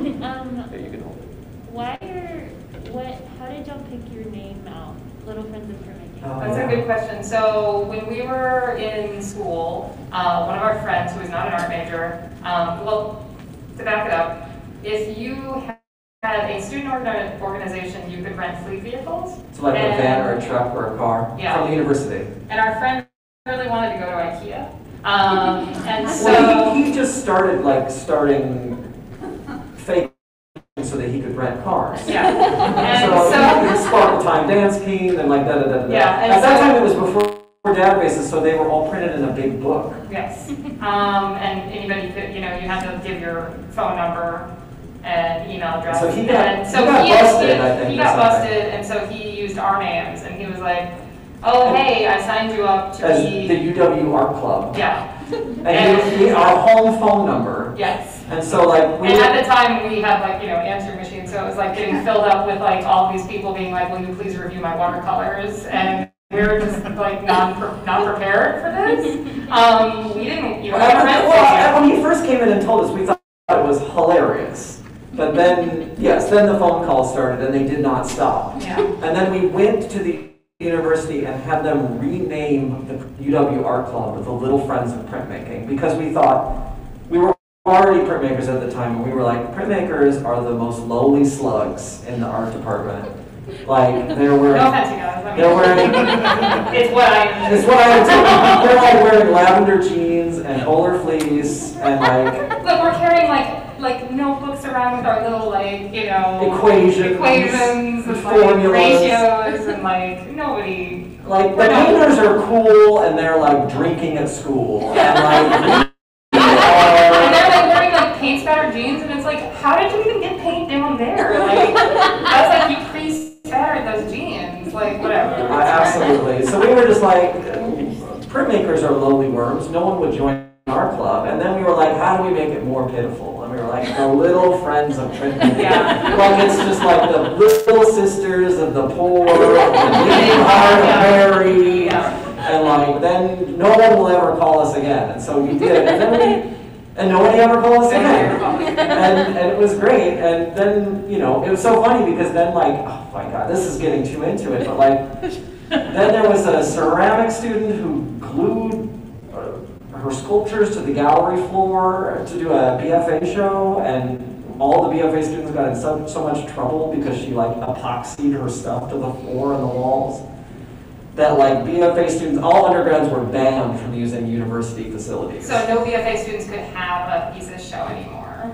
yeah, you can hold it. Why are, what, how did y'all pick your name out? Little Friends of Printmaking. Oh, That's yeah. a good question. So when we were in school, uh, one of our friends who is not an art major, Um, well, to back it up, if you had a student organization, you could rent fleet vehicles. So like and, a van or a truck or a car yeah. from the university. And our friend really wanted to go to IKEA. Um, and so well, he, he just started like starting fake so that he could rent cars. Yeah. and so, so he had the Spartan Time dance team and like da da da da. Yeah, and At so, that time it was before databases, so they were all printed in a big book. Yes, um, and anybody could, you know, you had to give your phone number and email address. So he got, and so he got he, busted, he, I think. He got busted, and so he used our names, and he was like, oh, and hey, I signed you up to as be... the U W Art Club. Yeah. And, and he, he our home phone number. Yes. And so, like, we. And at the time, we had, like, you know, answering machines, so it was, like, getting filled up with, like, all these people being like, will you please review my watercolors? And we were just like not pre not prepared for this. Um, we didn't. You know, well, I, well when he first came in and told us, we thought it was hilarious. But then, yes, then the phone call started, and they did not stop. Yeah. And then we went to the university and had them rename the U W Art Club the Little Friends of Printmaking because we thought we were already printmakers at the time, and we were like, printmakers are the most lowly slugs in the art department. Like they're wearing, no offense, you guys. I mean, they're wearing. it's what I. It's what I would do. They're like wearing lavender jeans and oler fleece and like. Look, we're carrying like like notebooks around with our little like you know equations, equations, and formulas, like, ratios, and like nobody. Like the painters are cool and they're like drinking at school and like. Paint spattered jeans, and it's like, how did you even get paint down there? Like, that's like you pre-spattered those jeans, like whatever. Uh, absolutely. So we were just like, printmakers are lowly worms. No one would join our club. And then we were like, how do we make it more pitiful? And we were like, the Little Friends of Printmaking. Yeah. Like it's just like the little sisters of the poor, and the hard married, and like then no one will ever call us again. And so we did. And then we. And nobody ever called us in. and, and it was great. And then, you know, it was so funny because then, like, oh my God, this is getting too into it. But, like, then there was a ceramic student who glued her sculptures to the gallery floor to do a B F A show. And all the B F A students got in so, so much trouble because she, like, epoxied her stuff to the floor and the walls. That like B F A students, all undergrads were banned from using university facilities. So no B F A students could have a thesis show anymore.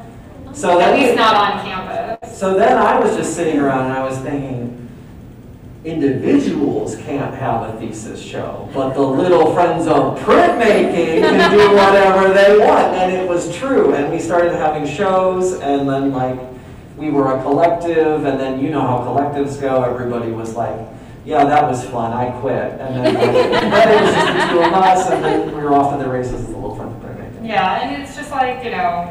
So at least not on campus. So then I was just sitting around and I was thinking, individuals can't have a thesis show, but the Little Friends of Printmaking can do whatever they want. And it was true. And we started having shows and then like we were a collective and then you know how collectives go, everybody was like, yeah, that was fun. I quit. And then, like, then it was just the two of us, and then we were off to the races as a Little Friend of Printmaking. Yeah, and it's just like, you know,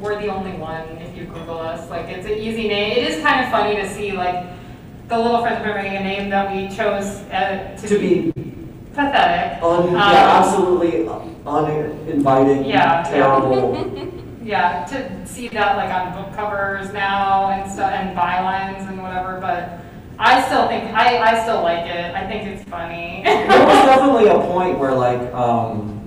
we're the only one if you Google us. Like, it's an easy name. It is kind of funny to see, like, the Little Friend of Printmaking, a name that we chose uh, to, to be, be pathetic. Un um, yeah, absolutely uninviting, yeah, terrible. Yeah. yeah, to see that, like, on book covers now and, so, and bylines and whatever, but... I still think, I, I still like it. I think it's funny. There was definitely a point where like, um,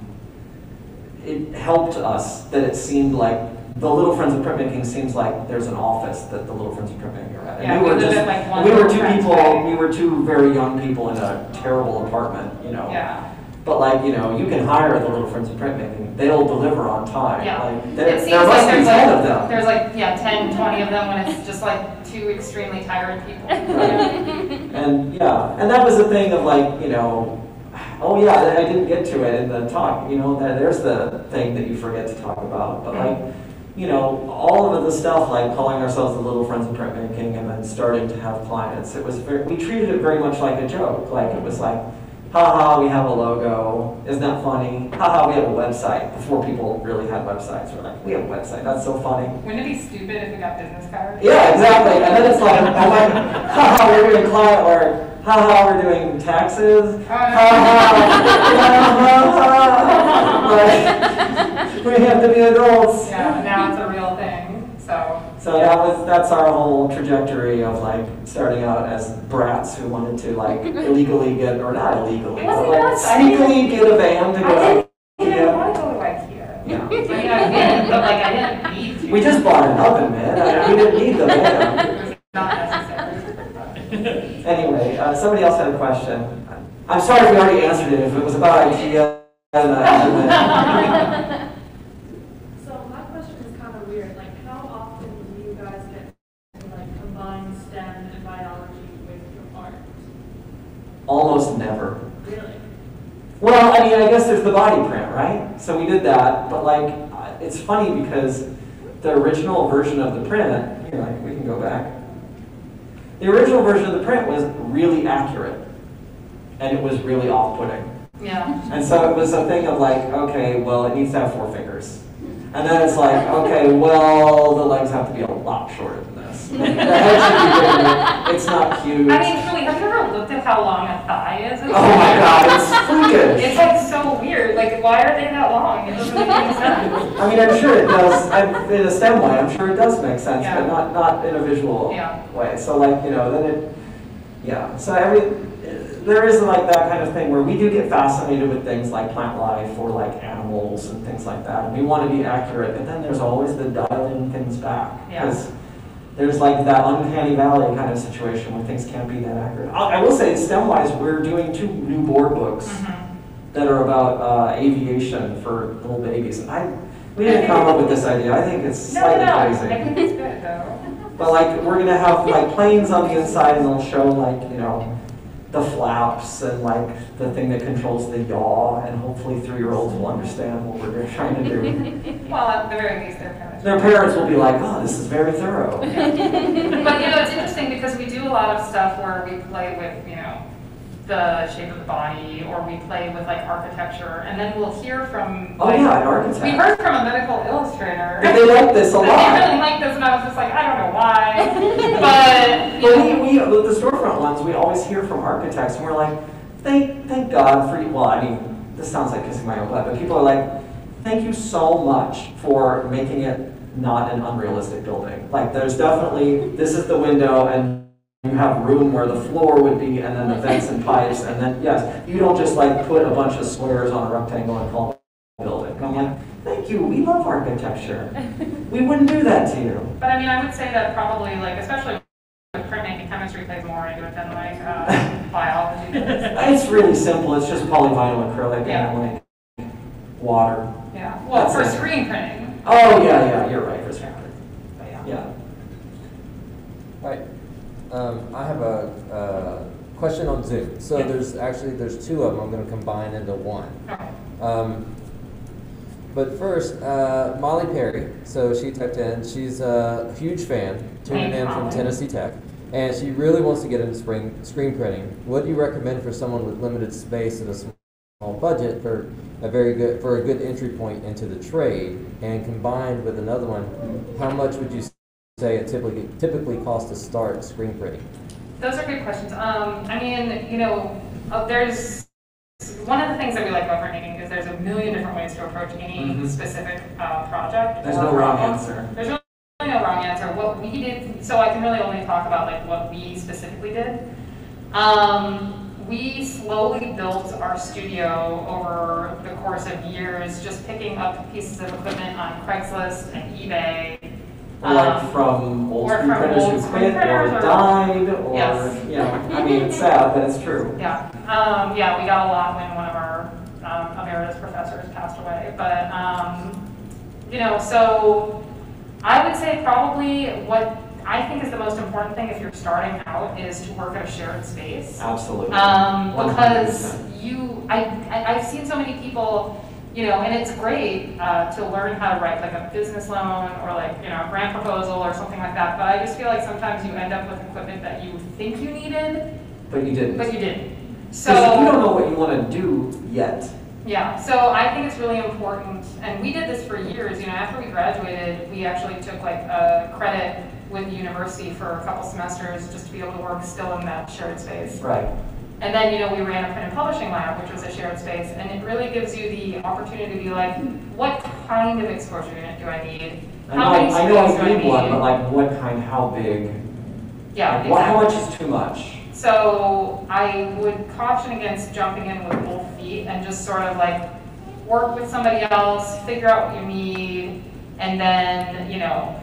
it helped us that it seemed like, the Little Friends of Printmaking seems like there's an office that the Little Friends of Printmaking are at. And yeah, we, we were just, in, like, one we were two friends, people, right? we were two very young people in a terrible apartment, you know. Yeah. But like, you know, you can hire the Little Friends of Printmaking. They'll deliver on time. Yeah. Like, there, it seems there must like be ten like, of them. There's like, yeah, ten, twenty of them when it's just like two extremely tired people. Right. And yeah, and that was the thing of like, you know, oh yeah, I didn't get to it in the talk. You know, there's the thing that you forget to talk about. But like, you know, all of the stuff like calling ourselves the Little Friends of Printmaking and then starting to have clients, it was very, we treated it very much like a joke. Like it was like, haha, we have a logo, isn't that funny? Haha, we have a website. Before people really had websites, we're like, we have a website, that's so funny. Wouldn't it be stupid if we got business cards? Yeah, exactly. And then it's like, I'm like, haha, we're doing client work, haha, we're doing taxes, haha, like, we have to be adults. Yeah, now it's a real thing, so. So that was, that's our whole trajectory of like starting out as brats who wanted to like illegally get, or not illegally, but like sneakily get a van to go. I didn't, I didn't yeah. want to go back here. Yeah. I mean, I did, but like I didn't need to. We just bought an oven, man. I mean, we didn't need the van. It was not necessary. Anyway, uh, somebody else had a question. I'm sorry if we already answered it, if it was about I G N and, uh, and then, almost never. Really? Well, I mean, I guess there's the body print, right? So we did that, but like, it's funny because the original version of the print, you know, like, we can go back. The original version of the print was really accurate, and it was really off-putting. Yeah. And so it was a thing of like, okay, well, it needs to have four fingers. And then it's like, okay, well, the legs have to be a lot shorter than this. The head should be bigger. It's not cute. I mean, really, have you ever looked at how long a thigh is? It's oh like, my god, it's freakish. It's like so weird. Like, why are they that long? It doesn't make any sense. I mean, I'm sure it does. I'm, in a STEM way, I'm sure it does make sense, yeah. but not, not in a visual yeah. way. So, like, you know, then it, yeah. So every. There is like that kind of thing where we do get fascinated with things like plant life or like animals and things like that, and we want to be accurate, but then there's always the dialing things back. Because yeah. there's like that uncanny valley kind of situation where things can't be that accurate. I, I will say, STEM-wise, we're doing two new board books mm-hmm. that are about uh, aviation for little babies. And I, we didn't come up with this idea. I think it's slightly no, no. crazy. I think it's good, though. But like, we're going to have like planes on the inside, and they'll show like, you know, the flaps and like the thing that controls the yaw, and hopefully three-year-olds will understand what we're trying to do. Well, at the very least, their parents. Their parents will be like, "Oh, this is very thorough." But you know, it's interesting because we do a lot of stuff where we play with, you know, the shape of the body, or we play with like architecture, and then we'll hear from. Oh like, yeah, an architect. We heard from a medical illustrator. And they like this a lot. They really like this, and I was just like, I don't know why. But you well, know, we, we with the storefront ones, we always hear from architects, and we're like, thank thank God for you. Well, I mean, this sounds like kissing my own butt, but people are like, thank you so much for making it not an unrealistic building. Like, there's definitely this is the window and. You have room where the floor would be, and then the vents and pipes, and then, yes, you don't just like put a bunch of squares on a rectangle and call it a building. I'm like, thank you, we love architecture. We wouldn't do that to you. But I mean, I would say that probably, like, especially with printmaking, chemistry plays more into it than like uh, biology does. It's really simple, it's just polyvinyl acrylic yeah. and like water. Yeah, well, that's for it. Screen printing. Oh, yeah, yeah, you're right, for screen printing. But yeah. yeah. Right. Um, I have a uh, question on Zoom. So yeah. there's actually, there's two of them I'm going to combine into one. Um, but first, uh, Molly Perry, so she typed in, she's a huge fan, tuning hey, in Molly. From Tennessee Tech, and she really wants to get into spring, screen printing. What do you recommend for someone with limited space and a small budget for a very good, for a good entry point into the trade? And combined with another one, how much would you say it typically typically costs to start screen printing? Those are good questions. Um, I mean, you know, uh, there's one of the things that we like about printmaking is there's a million different ways to approach any mm-hmm. specific uh, project. There's no wrong answer. There's really no wrong answer. What we did, so I can really only talk about like what we specifically did. Um, we slowly built our studio over the course of years, just picking up pieces of equipment on Craigslist and eBay. Or like from old screen printers who quit or died, or, yes. you know, I mean, it's sad, but it's true. Yeah, um, yeah, we got a lot when one of our um, emeritus professors passed away, but um, you know, so I would say probably what I think is the most important thing if you're starting out is to work at a shared space. Absolutely. Um, because you, I, I, I've seen so many people, you know, and it's great uh, to learn how to write like a business loan or like, you know, a grant proposal or something like that, but I just feel like sometimes you end up with equipment that you think you needed. But you didn't. But you didn't. So you don't know what you want to do yet. Yeah, so I think it's really important, and we did this for years, you know, after we graduated, we actually took like a credit with the university for a couple semesters just to be able to work still in that shared space. Right. And then, you know, we ran a print and publishing lab, which was a shared space, and it really gives you the opportunity to be like, what kind of exposure unit do I need? How I know, many I know I need one, but like what kind, how big? Yeah, like, exactly. How much is too much? So I would caution against jumping in with both feet and just sort of like work with somebody else, figure out what you need, and then, you know,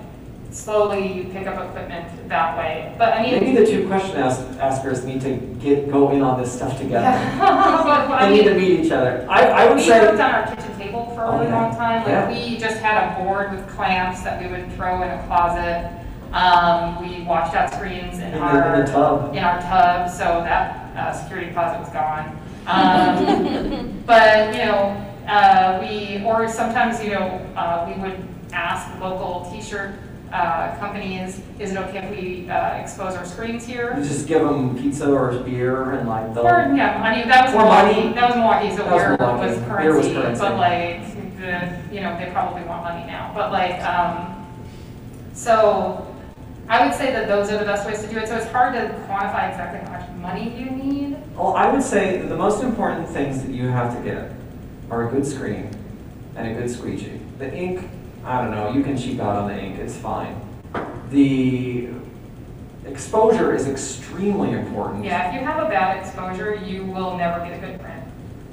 slowly you pick up equipment that way. But I mean, maybe the two question ask, askers need to get go in on this stuff together. Yeah. but, well, they I need mean, to meet each other. I, I would we say we worked on our kitchen table for a really okay. long time. Like yeah. we just had a board with clamps that we would throw in a closet. Um, we washed out screens in, in our the, in, the tub. in our tub, so that uh, security closet was gone. Um, but you know, uh, we or sometimes you know uh, we would ask local T-shirt. Uh, companies, is it okay if we uh, expose our screens here? You just give them pizza or beer and like the. Or yeah, I mean that was Milwaukee. Money. That was Milwaukee, so beer was, was currency. But like the, you know, they probably want money now. But like, um, so I would say that those are the best ways to do it. So it's hard to quantify exactly how much money you need. Well, I would say the most important things that you have to get are a good screen and a good squeegee. The ink. I don't know, you can cheap out on the ink, it's fine. The exposure is extremely important. Yeah, if you have a bad exposure, you will never get a good print.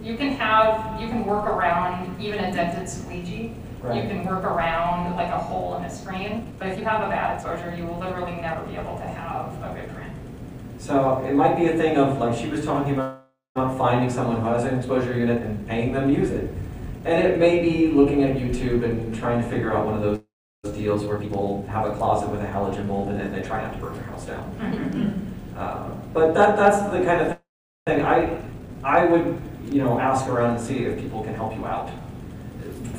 You can have, you can work around even a dented squeegee. Right. You can work around like a hole in a screen. But if you have a bad exposure, you will literally never be able to have a good print. So it might be a thing of, like she was talking about, finding someone who has an exposure unit and paying them to use it. And it may be looking at YouTube and trying to figure out one of those deals where people have a closet with a halogen mold in it and they try not to burn their house down. Mm-hmm. uh, but that that's the kind of thing I I would you know ask around and see if people can help you out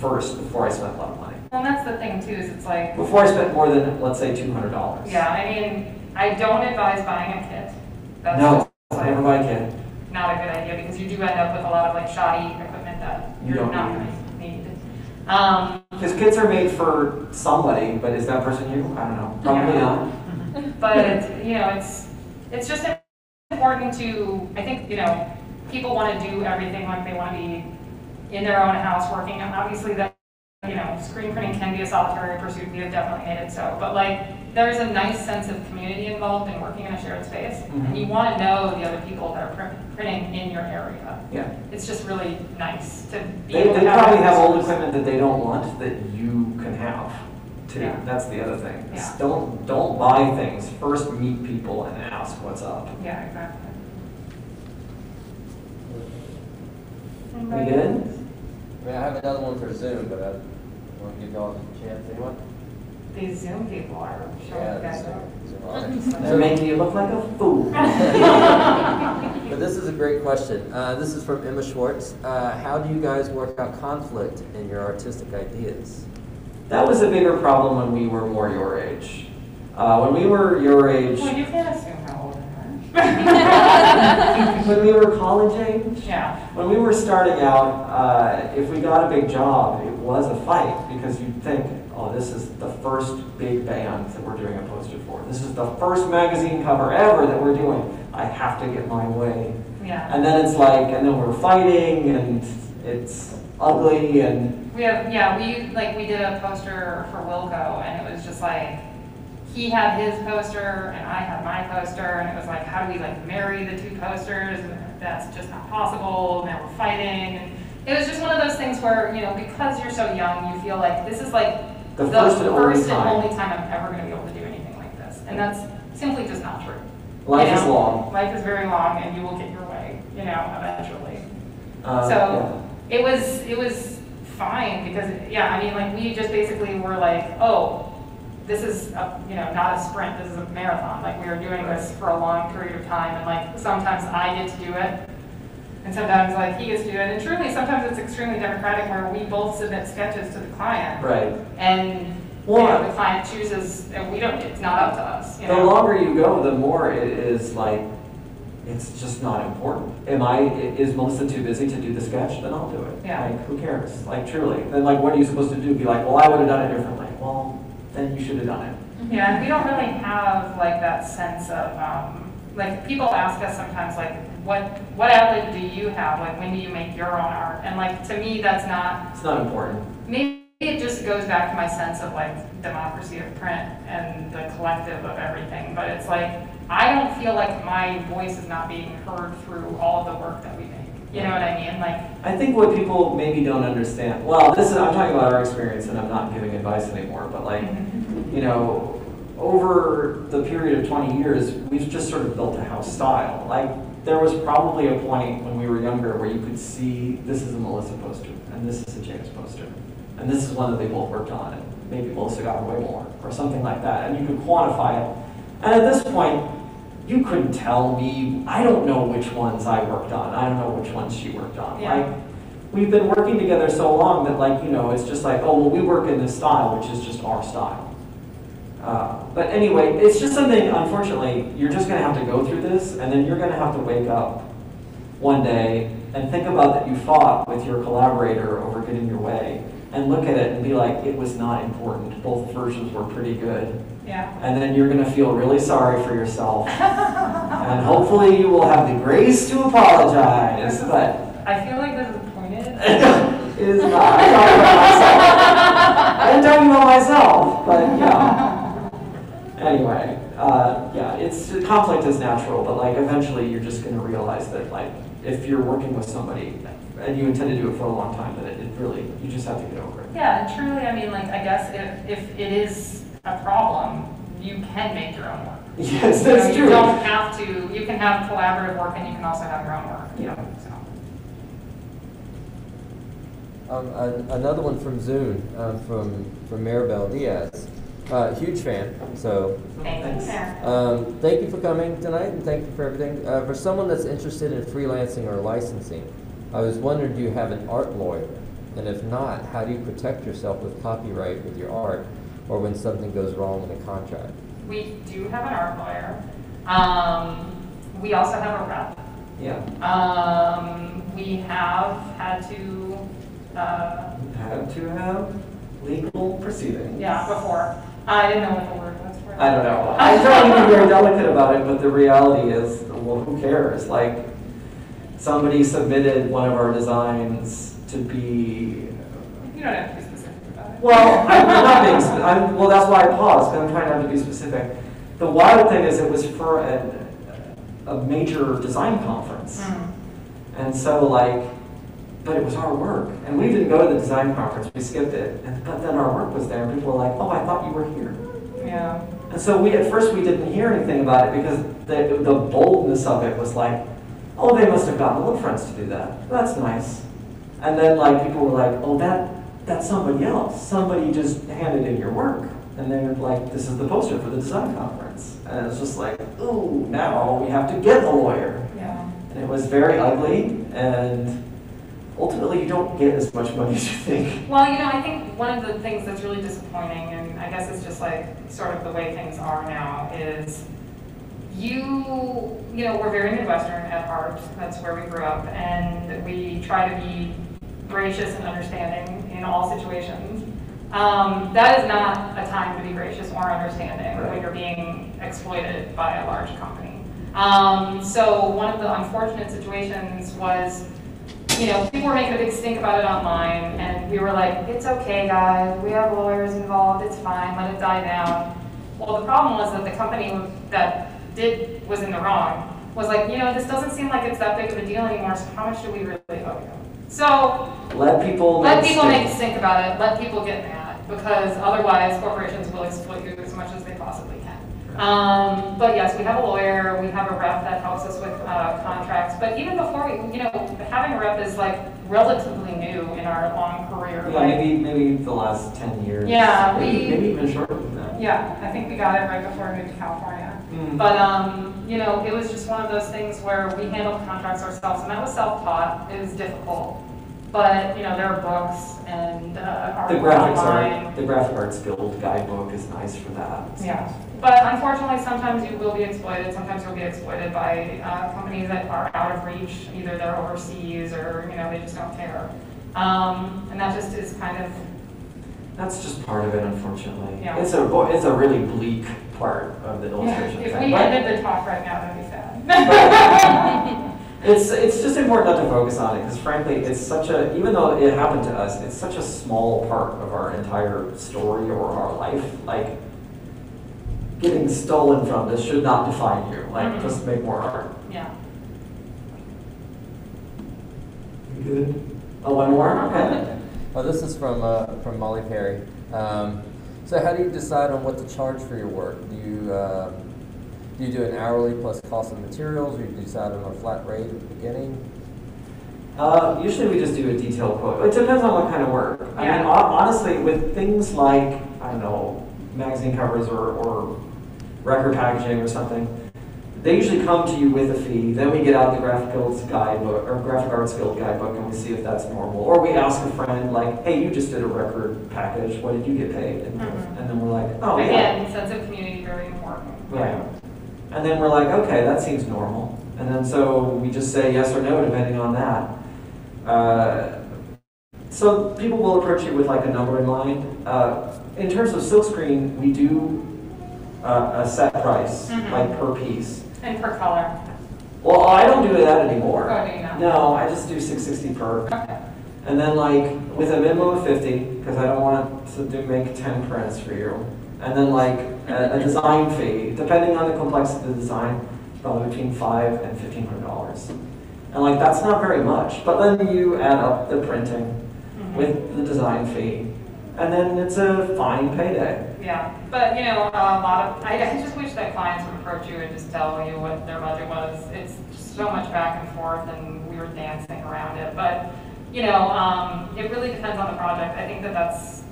first before I spend a lot of money. Well, that's the thing too is it's like before I spent more than let's say two hundred dollars. Yeah, I mean I don't advise buying a kit. That's no, like, never buy a kit. Not a good idea because you do end up with a lot of like shoddy equipment that. You don't not need. Because um, kits are made for somebody, but is that person you? I don't know. Probably yeah. not. But it's, you know, it's it's just important to. I think you know, people want to do everything like they want to be in their own house working. And obviously, that you know, screen printing can be a solitary pursuit. We have definitely made it so. But like, there is a nice sense of community involved in working in a shared space, mm-hmm. and you want to know the other people that are print printing in your area. Yeah, it's just really nice to be they, able to they have probably have old equipment that they don't want that you can have too. Yeah. That's the other thing. Yeah. Don't don't buy things. First meet people and ask what's up. Yeah, exactly. We good? I mean, I have another one for Zoom, but I want to give y'all a chance. Anyone? These Zoom people are showing yeah, back up. They're making you look like a fool. But this is a great question. Uh, this is from Emma Schwartz. Uh, how do you guys work out conflict in your artistic ideas? That was a bigger problem when we were more your age. Uh, when we were your age... Well, you can't assume how old I am. When we were college age? Yeah. When we were starting out, uh, if we got a big job, it was a fight because you'd think, oh, this is the first big band that we're doing a poster for. This is the first magazine cover ever that we're doing. I have to get my way. Yeah. And then it's like, and then we're fighting, and it's ugly, and we have yeah, we like we did a poster for Wilco, and it was just like he had his poster, and I had my poster, and it was like, how do we like marry the two posters? And that's just not possible. Now we're fighting, and it was just one of those things where you know because you're so young, you feel like this is like. The, the first, and, first only and only time I'm ever going to be able to do anything like this. And that's simply just not true. Life you know? is long. Life is very long, and you will get your way, you know, eventually. Uh, so, it was it was fine because yeah, I mean like we just basically were like, oh, this is a, you know not a sprint, this is a marathon. Like we were doing this for a long period of time, and like sometimes I get to do it, and sometimes like he gets to do it, and truly sometimes it's extremely democratic where we both submit sketches to the client, right? And well, you know, the client chooses, and we don't. It's not up to us. You know? The longer you go, the more it is like. It's just not important. Am I, is Melissa too busy to do the sketch? Then I'll do it. Yeah. Like, who cares? Like, truly. Then, like, what are you supposed to do? Be like, well, I would have done it differently. Well, then you should have done it. Yeah, and we don't really have, like, that sense of, um, like, people ask us sometimes, like, what what outlet do you have? Like, when do you make your own art? And, like, to me, that's not... It's not important. Maybe it just goes back to my sense of, like, democracy of print and the collective of everything. But it's like... I don't feel like my voice is not being heard through all the work that we make. You know what I mean? Like I think what people maybe don't understand. Well, this is I'm talking about our experience, and I'm not giving advice anymore. But like, you know, over the period of twenty years, we've just sort of built a house style. Like there was probably a point when we were younger where you could see this is a Melissa poster and this is a James poster, and this is one that they both worked on, and maybe Melissa got way more or something like that, and you could quantify it. And at this point. You couldn't tell me, I don't know which ones I worked on, I don't know which ones she worked on. Yeah. Like, we've been working together so long that like, you know, it's just like, oh, well, we work in this style, which is just our style. Uh, but anyway, it's just something, unfortunately, you're just gonna have to go through this, and then you're gonna have to wake up one day and think about that you fought with your collaborator over getting your way, and look at it and be like, it was not important. Both versions were pretty good. Yeah. And then you're going to feel really sorry for yourself. And hopefully you will have the grace to apologize. But I feel like this is pointed. It is not. I'm talking about myself. I'm talking about myself. But yeah. Anyway, uh, yeah, it's conflict is natural, but like eventually you're just going to realize that like if you're working with somebody and you intend to do it for a long time, that it, it really you just have to get over it. Yeah, and truly, I mean, like I guess if if it is. A problem, you can make your own work. Yes, that's you know, you true. You don't have to, you can have collaborative work and you can also have your own work. Yeah. So. Um, another one from Zune, um, from, from Maribel Diaz. Uh, huge fan, so. Thanks. Thanks. Um, thank you for coming tonight and thank you for everything. Uh, for someone that's interested in freelancing or licensing, I was wondering, do you have an art lawyer? And if not, how do you protect yourself with copyright with your art? Or when something goes wrong in a contract? We do have an art lawyer. Um, we also have a rep. Yeah. Um, we have had to... Uh, had to have legal proceedings. Yeah, before. I didn't know what the word was for. I don't know. I tried to be very delicate about it, but the reality is, well, who cares? Like, somebody submitted one of our designs to be... You don't have to be Well, I'm not being sp I'm, well, that's why I paused, because I'm trying not to be specific. The wild thing is it was for a, a major design conference. Mm. And so, like, but it was our work. And we didn't go to the design conference, we skipped it. And, but then our work was there, and people were like, oh, I thought you were here. Yeah. And so we, at first, we didn't hear anything about it, because the, the boldness of it was like, oh, they must have gotten Little Friends to do that. That's nice. And then, like, people were like, oh, that... That's somebody else. Somebody just handed in your work, and they're like, "This is the poster for the design conference." And it's just like, "Ooh, now we have to get the lawyer." Yeah. And it was very ugly, and ultimately, you don't get as much money as you think. Well, you know, I think one of the things that's really disappointing, and I guess it's just like sort of the way things are now, is you, you know, we're very Midwestern at art. That's where we grew up, and we try to be gracious and understanding. In all situations. Um, that is not a time to be gracious or understanding when you're being exploited by a large company. Um, so one of the unfortunate situations was, you know, people were making a big stink about it online, and we were like, it's okay guys, we have lawyers involved, it's fine, let it die down. Well, the problem was that the company that did was in the wrong, was like, you know, this doesn't seem like it's that big of a deal anymore, so how much do we really owe you? So let people let people make a stink about it. Let people get mad, because otherwise corporations will exploit you as much as they possibly can. Um, but yes, we have a lawyer. We have a rep that helps us with uh, contracts. But even before we, you know, having a rep is like relatively new in our long career. Yeah, maybe maybe the last ten years. Yeah, maybe, we maybe even shorter than that. Yeah, I think we got it right before we moved to California. Mm. But um, you know, it was just one of those things where we handled contracts ourselves, and that was self-taught. It was difficult, but you know, there are books and uh, art. The graphics art, the Graphic Arts Guild guidebook is nice for that. So. Yeah. But unfortunately, sometimes you will be exploited. Sometimes you'll be exploited by uh, companies that are out of reach. Either they're overseas, or you know, they just don't care. Um, and that just is kind of. That's just part of it, unfortunately. Yeah. It's a it's a really bleak part of the illustration. Yeah, if thing. we but, ended the talk right now, that'd be sad. But, it's it's just important not to focus on it, because frankly, it's such a even though it happened to us, it's such a small part of our entire story or our life, like. Getting stolen from this should not define you. Like, mm-hmm. just make more art. Yeah. Good. Oh, one more. Okay. Oh, this is from uh, from Molly Perry. Um, so, how do you decide on what to charge for your work? Do you uh, do you do an hourly plus cost of materials, or do you decide on a flat rate at the beginning? Uh, usually, we just do a detailed quote. It depends on what kind of work. Yeah. I mean, honestly, with things like I don't know magazine covers or, or record packaging or something, they usually come to you with a fee. Then we get out the Graphic Guild's guidebook or Graphic Arts Guild guidebook, and we see if that's normal. Or we ask a friend, like, "Hey, you just did a record package. What did you get paid?" And, mm-hmm. and then we're like, "Oh, again, yeah." sense of community very important. Right. And then we're like, "Okay, that seems normal." And then so we just say yes or no depending on that. Uh, so people will approach you with like a number in mind. Uh, In terms of silkscreen, we do uh, a set price, mm-hmm. like per piece. And per color. Well, I don't do that anymore. Oh, do you not? No, I just do six sixty per. Okay. And then like with a minimum of fifty, because I don't want to do make ten prints for you. And then like a, a design fee, depending on the complexity of the design, probably between five and fifteen hundred dollars. And like that's not very much. But then you add up the printing mm-hmm. with the design fee. And then it's a fine payday. Yeah, but you know, a lot of, I, I just wish that clients would approach you and just tell you what their budget was. It's just so much back and forth and we were dancing around it. But you know, um, it really depends on the project. I think that that's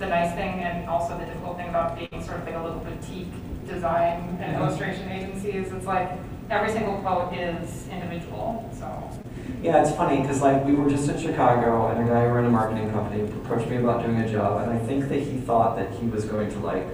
the nice thing and also the difficult thing about being sort of like a little boutique design and illustration agency is it's like every single quote is individual, so. Yeah, it's funny because like we were just in Chicago and a guy who ran a marketing company approached me about doing a job, and I think that he thought that he was going to like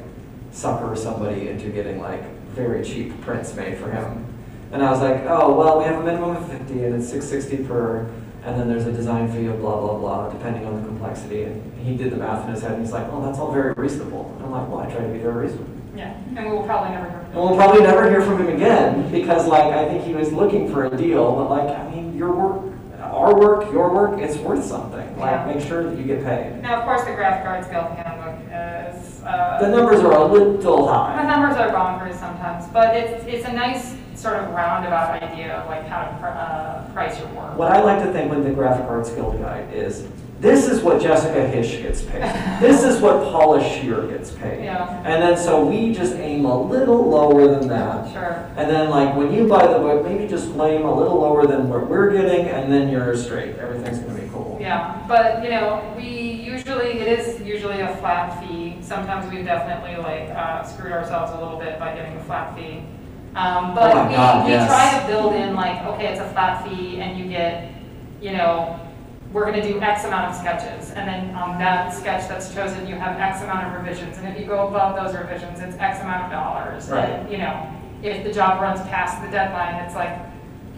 sucker somebody into getting like very cheap prints made for him. And I was like, oh well, we have a minimum of fifty and it's six sixty per, and then there's a design fee of blah blah blah depending on the complexity. And he did the math in his head and he's like, well, that's all very reasonable. And I'm like, well, I try to be very reasonable. Yeah, and we'll probably never hear from him. And we'll probably never hear from him again because like I think he was looking for a deal, but like I mean. Your work, our work, your work, it's worth something. Like, yeah. Make sure that you get paid. Now, of course, the Graphic Arts Guild handbook is... Uh, the numbers are a little high. The numbers are bonkers sometimes, but it's, it's a nice sort of roundabout idea of like how to pr uh, price your work. What I like to think with the Graphic Arts Guild guide is, this is what Jessica Hish gets paid. This is what Paula Scheer gets paid. Yeah. And then so we just aim a little lower than that. Sure. And then like when you buy the book, maybe just aim a little lower than what we're getting, and then you're straight. Everything's gonna be cool. Yeah, but you know, we usually, it is usually a flat fee. Sometimes we've definitely like uh, screwed ourselves a little bit by getting a flat fee. Um, but oh we, God, we yes. try to build in like, okay, it's a flat fee and you get, you know, we're going to do X amount of sketches, and then on that sketch that's chosen, you have X amount of revisions, and if you go above those revisions, it's X amount of dollars. Right. And, you know, if the job runs past the deadline, it's like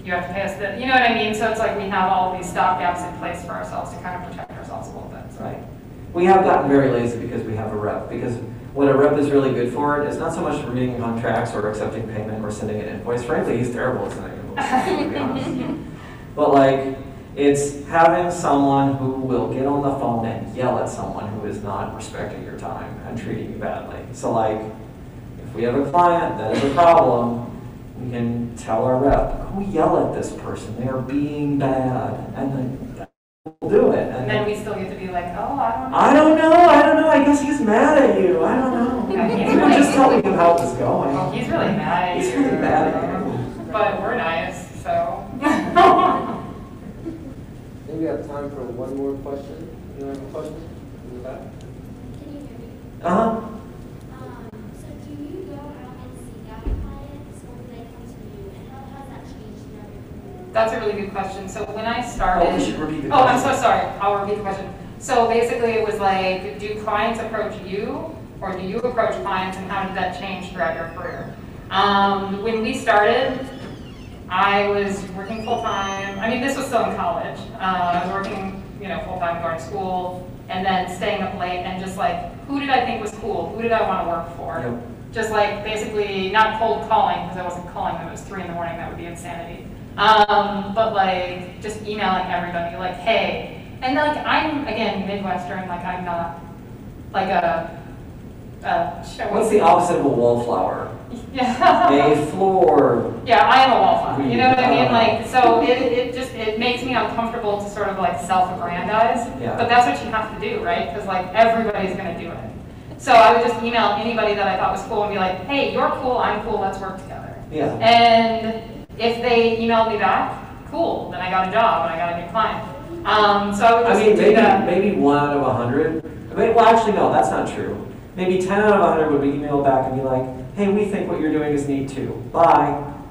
you have to pay us the, you know what I mean? So it's like we have all these stopgaps in place for ourselves to kind of protect ourselves a little bit. So. Right. We have gotten very lazy because we have a rep. Because what a rep is really good for is not so much reading contracts or accepting payment or sending an invoice. Frankly, he's terrible at sending invoices, to be honest. But like. It's having someone who will get on the phone and yell at someone who is not respecting your time and treating you badly. So like, if we have a client that is a problem, we can tell our rep, go yell at this person, they are being bad, and then we'll do it. And, and then we still get to be like, oh, I don't know. I don't know, I don't know, I guess he's mad at you, I don't know. People really, just telling you how it's going. Well, he's really mad at you. He's really mad at you. But we're nice, so. we have time for one more question. You have a question in the back? Can you hear me? Uh-huh. Um, so do you go out and seek out clients, or do they come to you, and how has that changed your career? That's a really good question. So when I started... Oh, you should repeat the question. Oh, I'm so sorry. I'll repeat the question. So basically it was like, do clients approach you, or do you approach clients, and how did that change throughout your career? Um, when we started, I was working full-time. I mean, this was still in college. Uh, I was working, you know, full-time, going to school, and then staying up late, and just like, who did I think was cool? Who did I want to work for? Yep. Just like, basically, not cold calling, because I wasn't calling them. It was three in the morning. That would be insanity. Um, but like, just emailing everybody, like, hey. And like, I'm, again, Midwestern. Like, I'm not, like a, Uh, sure. What's the opposite of a wallflower? Yeah. Bay floor. Yeah, I am a wallflower. You know what I mean? Like, so it, it just it makes me uncomfortable to sort of like self-aggrandize. Yeah. But that's what you have to do, right? Because like everybody's gonna do it. So I would just email anybody that I thought was cool and be like, hey, you're cool, I'm cool, let's work together. Yeah. And if they emailed me back, cool. Then I got a job and I got a new client. Um, so I would just I mean, do maybe, that. Maybe one out of a hundred. I mean, well, actually, no, that's not true. Maybe ten out of a hundred would be emailed back and be like, hey, we think what you're doing is neat too. Bye.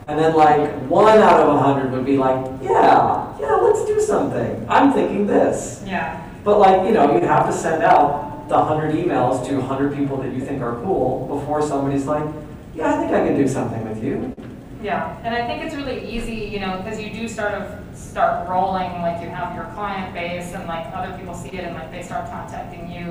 And then like one out of a hundred would be like, yeah, yeah, let's do something. I'm thinking this. Yeah. But like, you know, you have to send out the one hundred emails to one hundred people that you think are cool before somebody's like, yeah, I think I can do something with you. Yeah. And I think it's really easy, you know, because you do sort of start rolling, like you have your client base and like other people see it and like they start contacting you.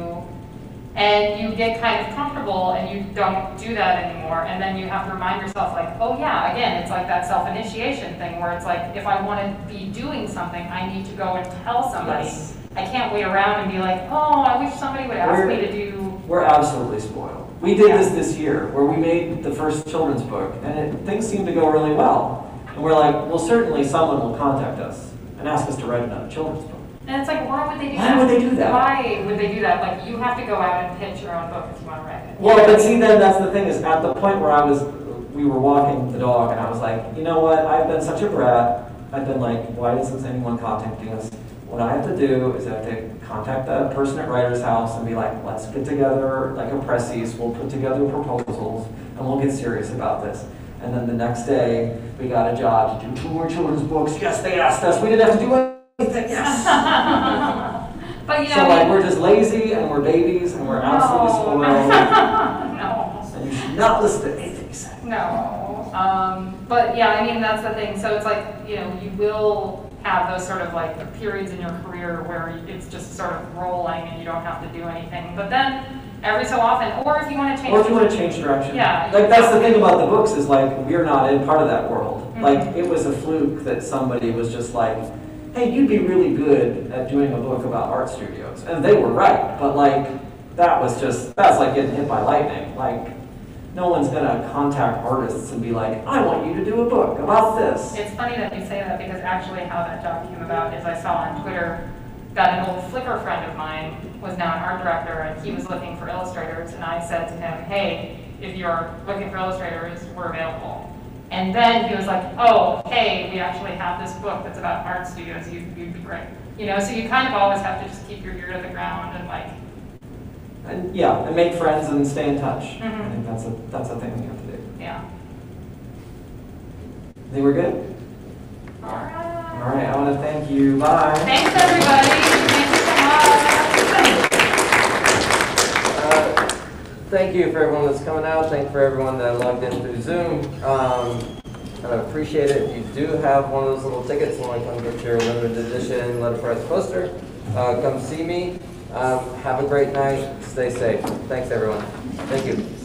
And you get kind of comfortable and you don't do that anymore, and then you have to remind yourself like, oh yeah, again, it's like that self-initiation thing where it's like, if I want to be doing something, I need to go and tell somebody. Yes. I can't wait around and be like, oh, I wish somebody would ask we're, me to do. We're absolutely spoiled. We did yeah. this this year where we made the first children's book, and it, things seemed to go really well. And we're like, well, certainly someone will contact us and ask us to write another children's book. And it's like, why would they do why that? Why would they do that? Why would they do that? Like, you have to go out and pitch your own book if you want to write it. Well, but see, then that's the thing is, at the point where I was, we were walking the dog, and I was like, you know what? I've been such a brat. I've been like, why isn't anyone contacting us? What I have to do is I have to contact the person at Writer's House and be like, let's get together like a pressies. We'll put together proposals, and we'll get serious about this. And then the next day, we got a job to do two more children's books. Yes, they asked us. We didn't have to do it. Yes. But, you know, so like we're just lazy and we're babies and we're absolutely spoiled. No. And you should not listen to anything you say. No. Um, but yeah, I mean that's the thing. So it's like, you know, you will have those sort of like periods in your career where it's just sort of rolling and you don't have to do anything. But then every so often, or if you want to change, or if you want to change direction. Yeah. Like that's the thing about the books is like we're not in part of that world. Mm-hmm. Like it was a fluke that somebody was just like, hey, you'd be really good at doing a book about art studios. And they were right, but like, that was just, that's like getting hit by lightning. Like, no one's gonna contact artists and be like, I want you to do a book about this. It's funny that you say that because actually how that job came about is I saw on Twitter that an old Flickr friend of mine was now an art director and he was looking for illustrators and I said to him, hey, if you're looking for illustrators, we're available. And then he was like, oh, hey, we actually have this book that's about art studios, you, you'd be great. You know, so you kind of always have to just keep your ear to the ground and like... And yeah, and make friends and stay in touch. Mm-hmm. I think that's a, that's a thing you have to do. Yeah. I think we're good? All right. All right, I want to thank you. Bye. Thanks, everybody. Thank you so much. Uh, Thank you for everyone that's coming out. Thank you for everyone that logged in through Zoom. Um, I appreciate it. If you do have one of those little tickets and want to come get your limited edition letterpress poster, uh, come see me. Um, have a great night. Stay safe. Thanks, everyone. Thank you.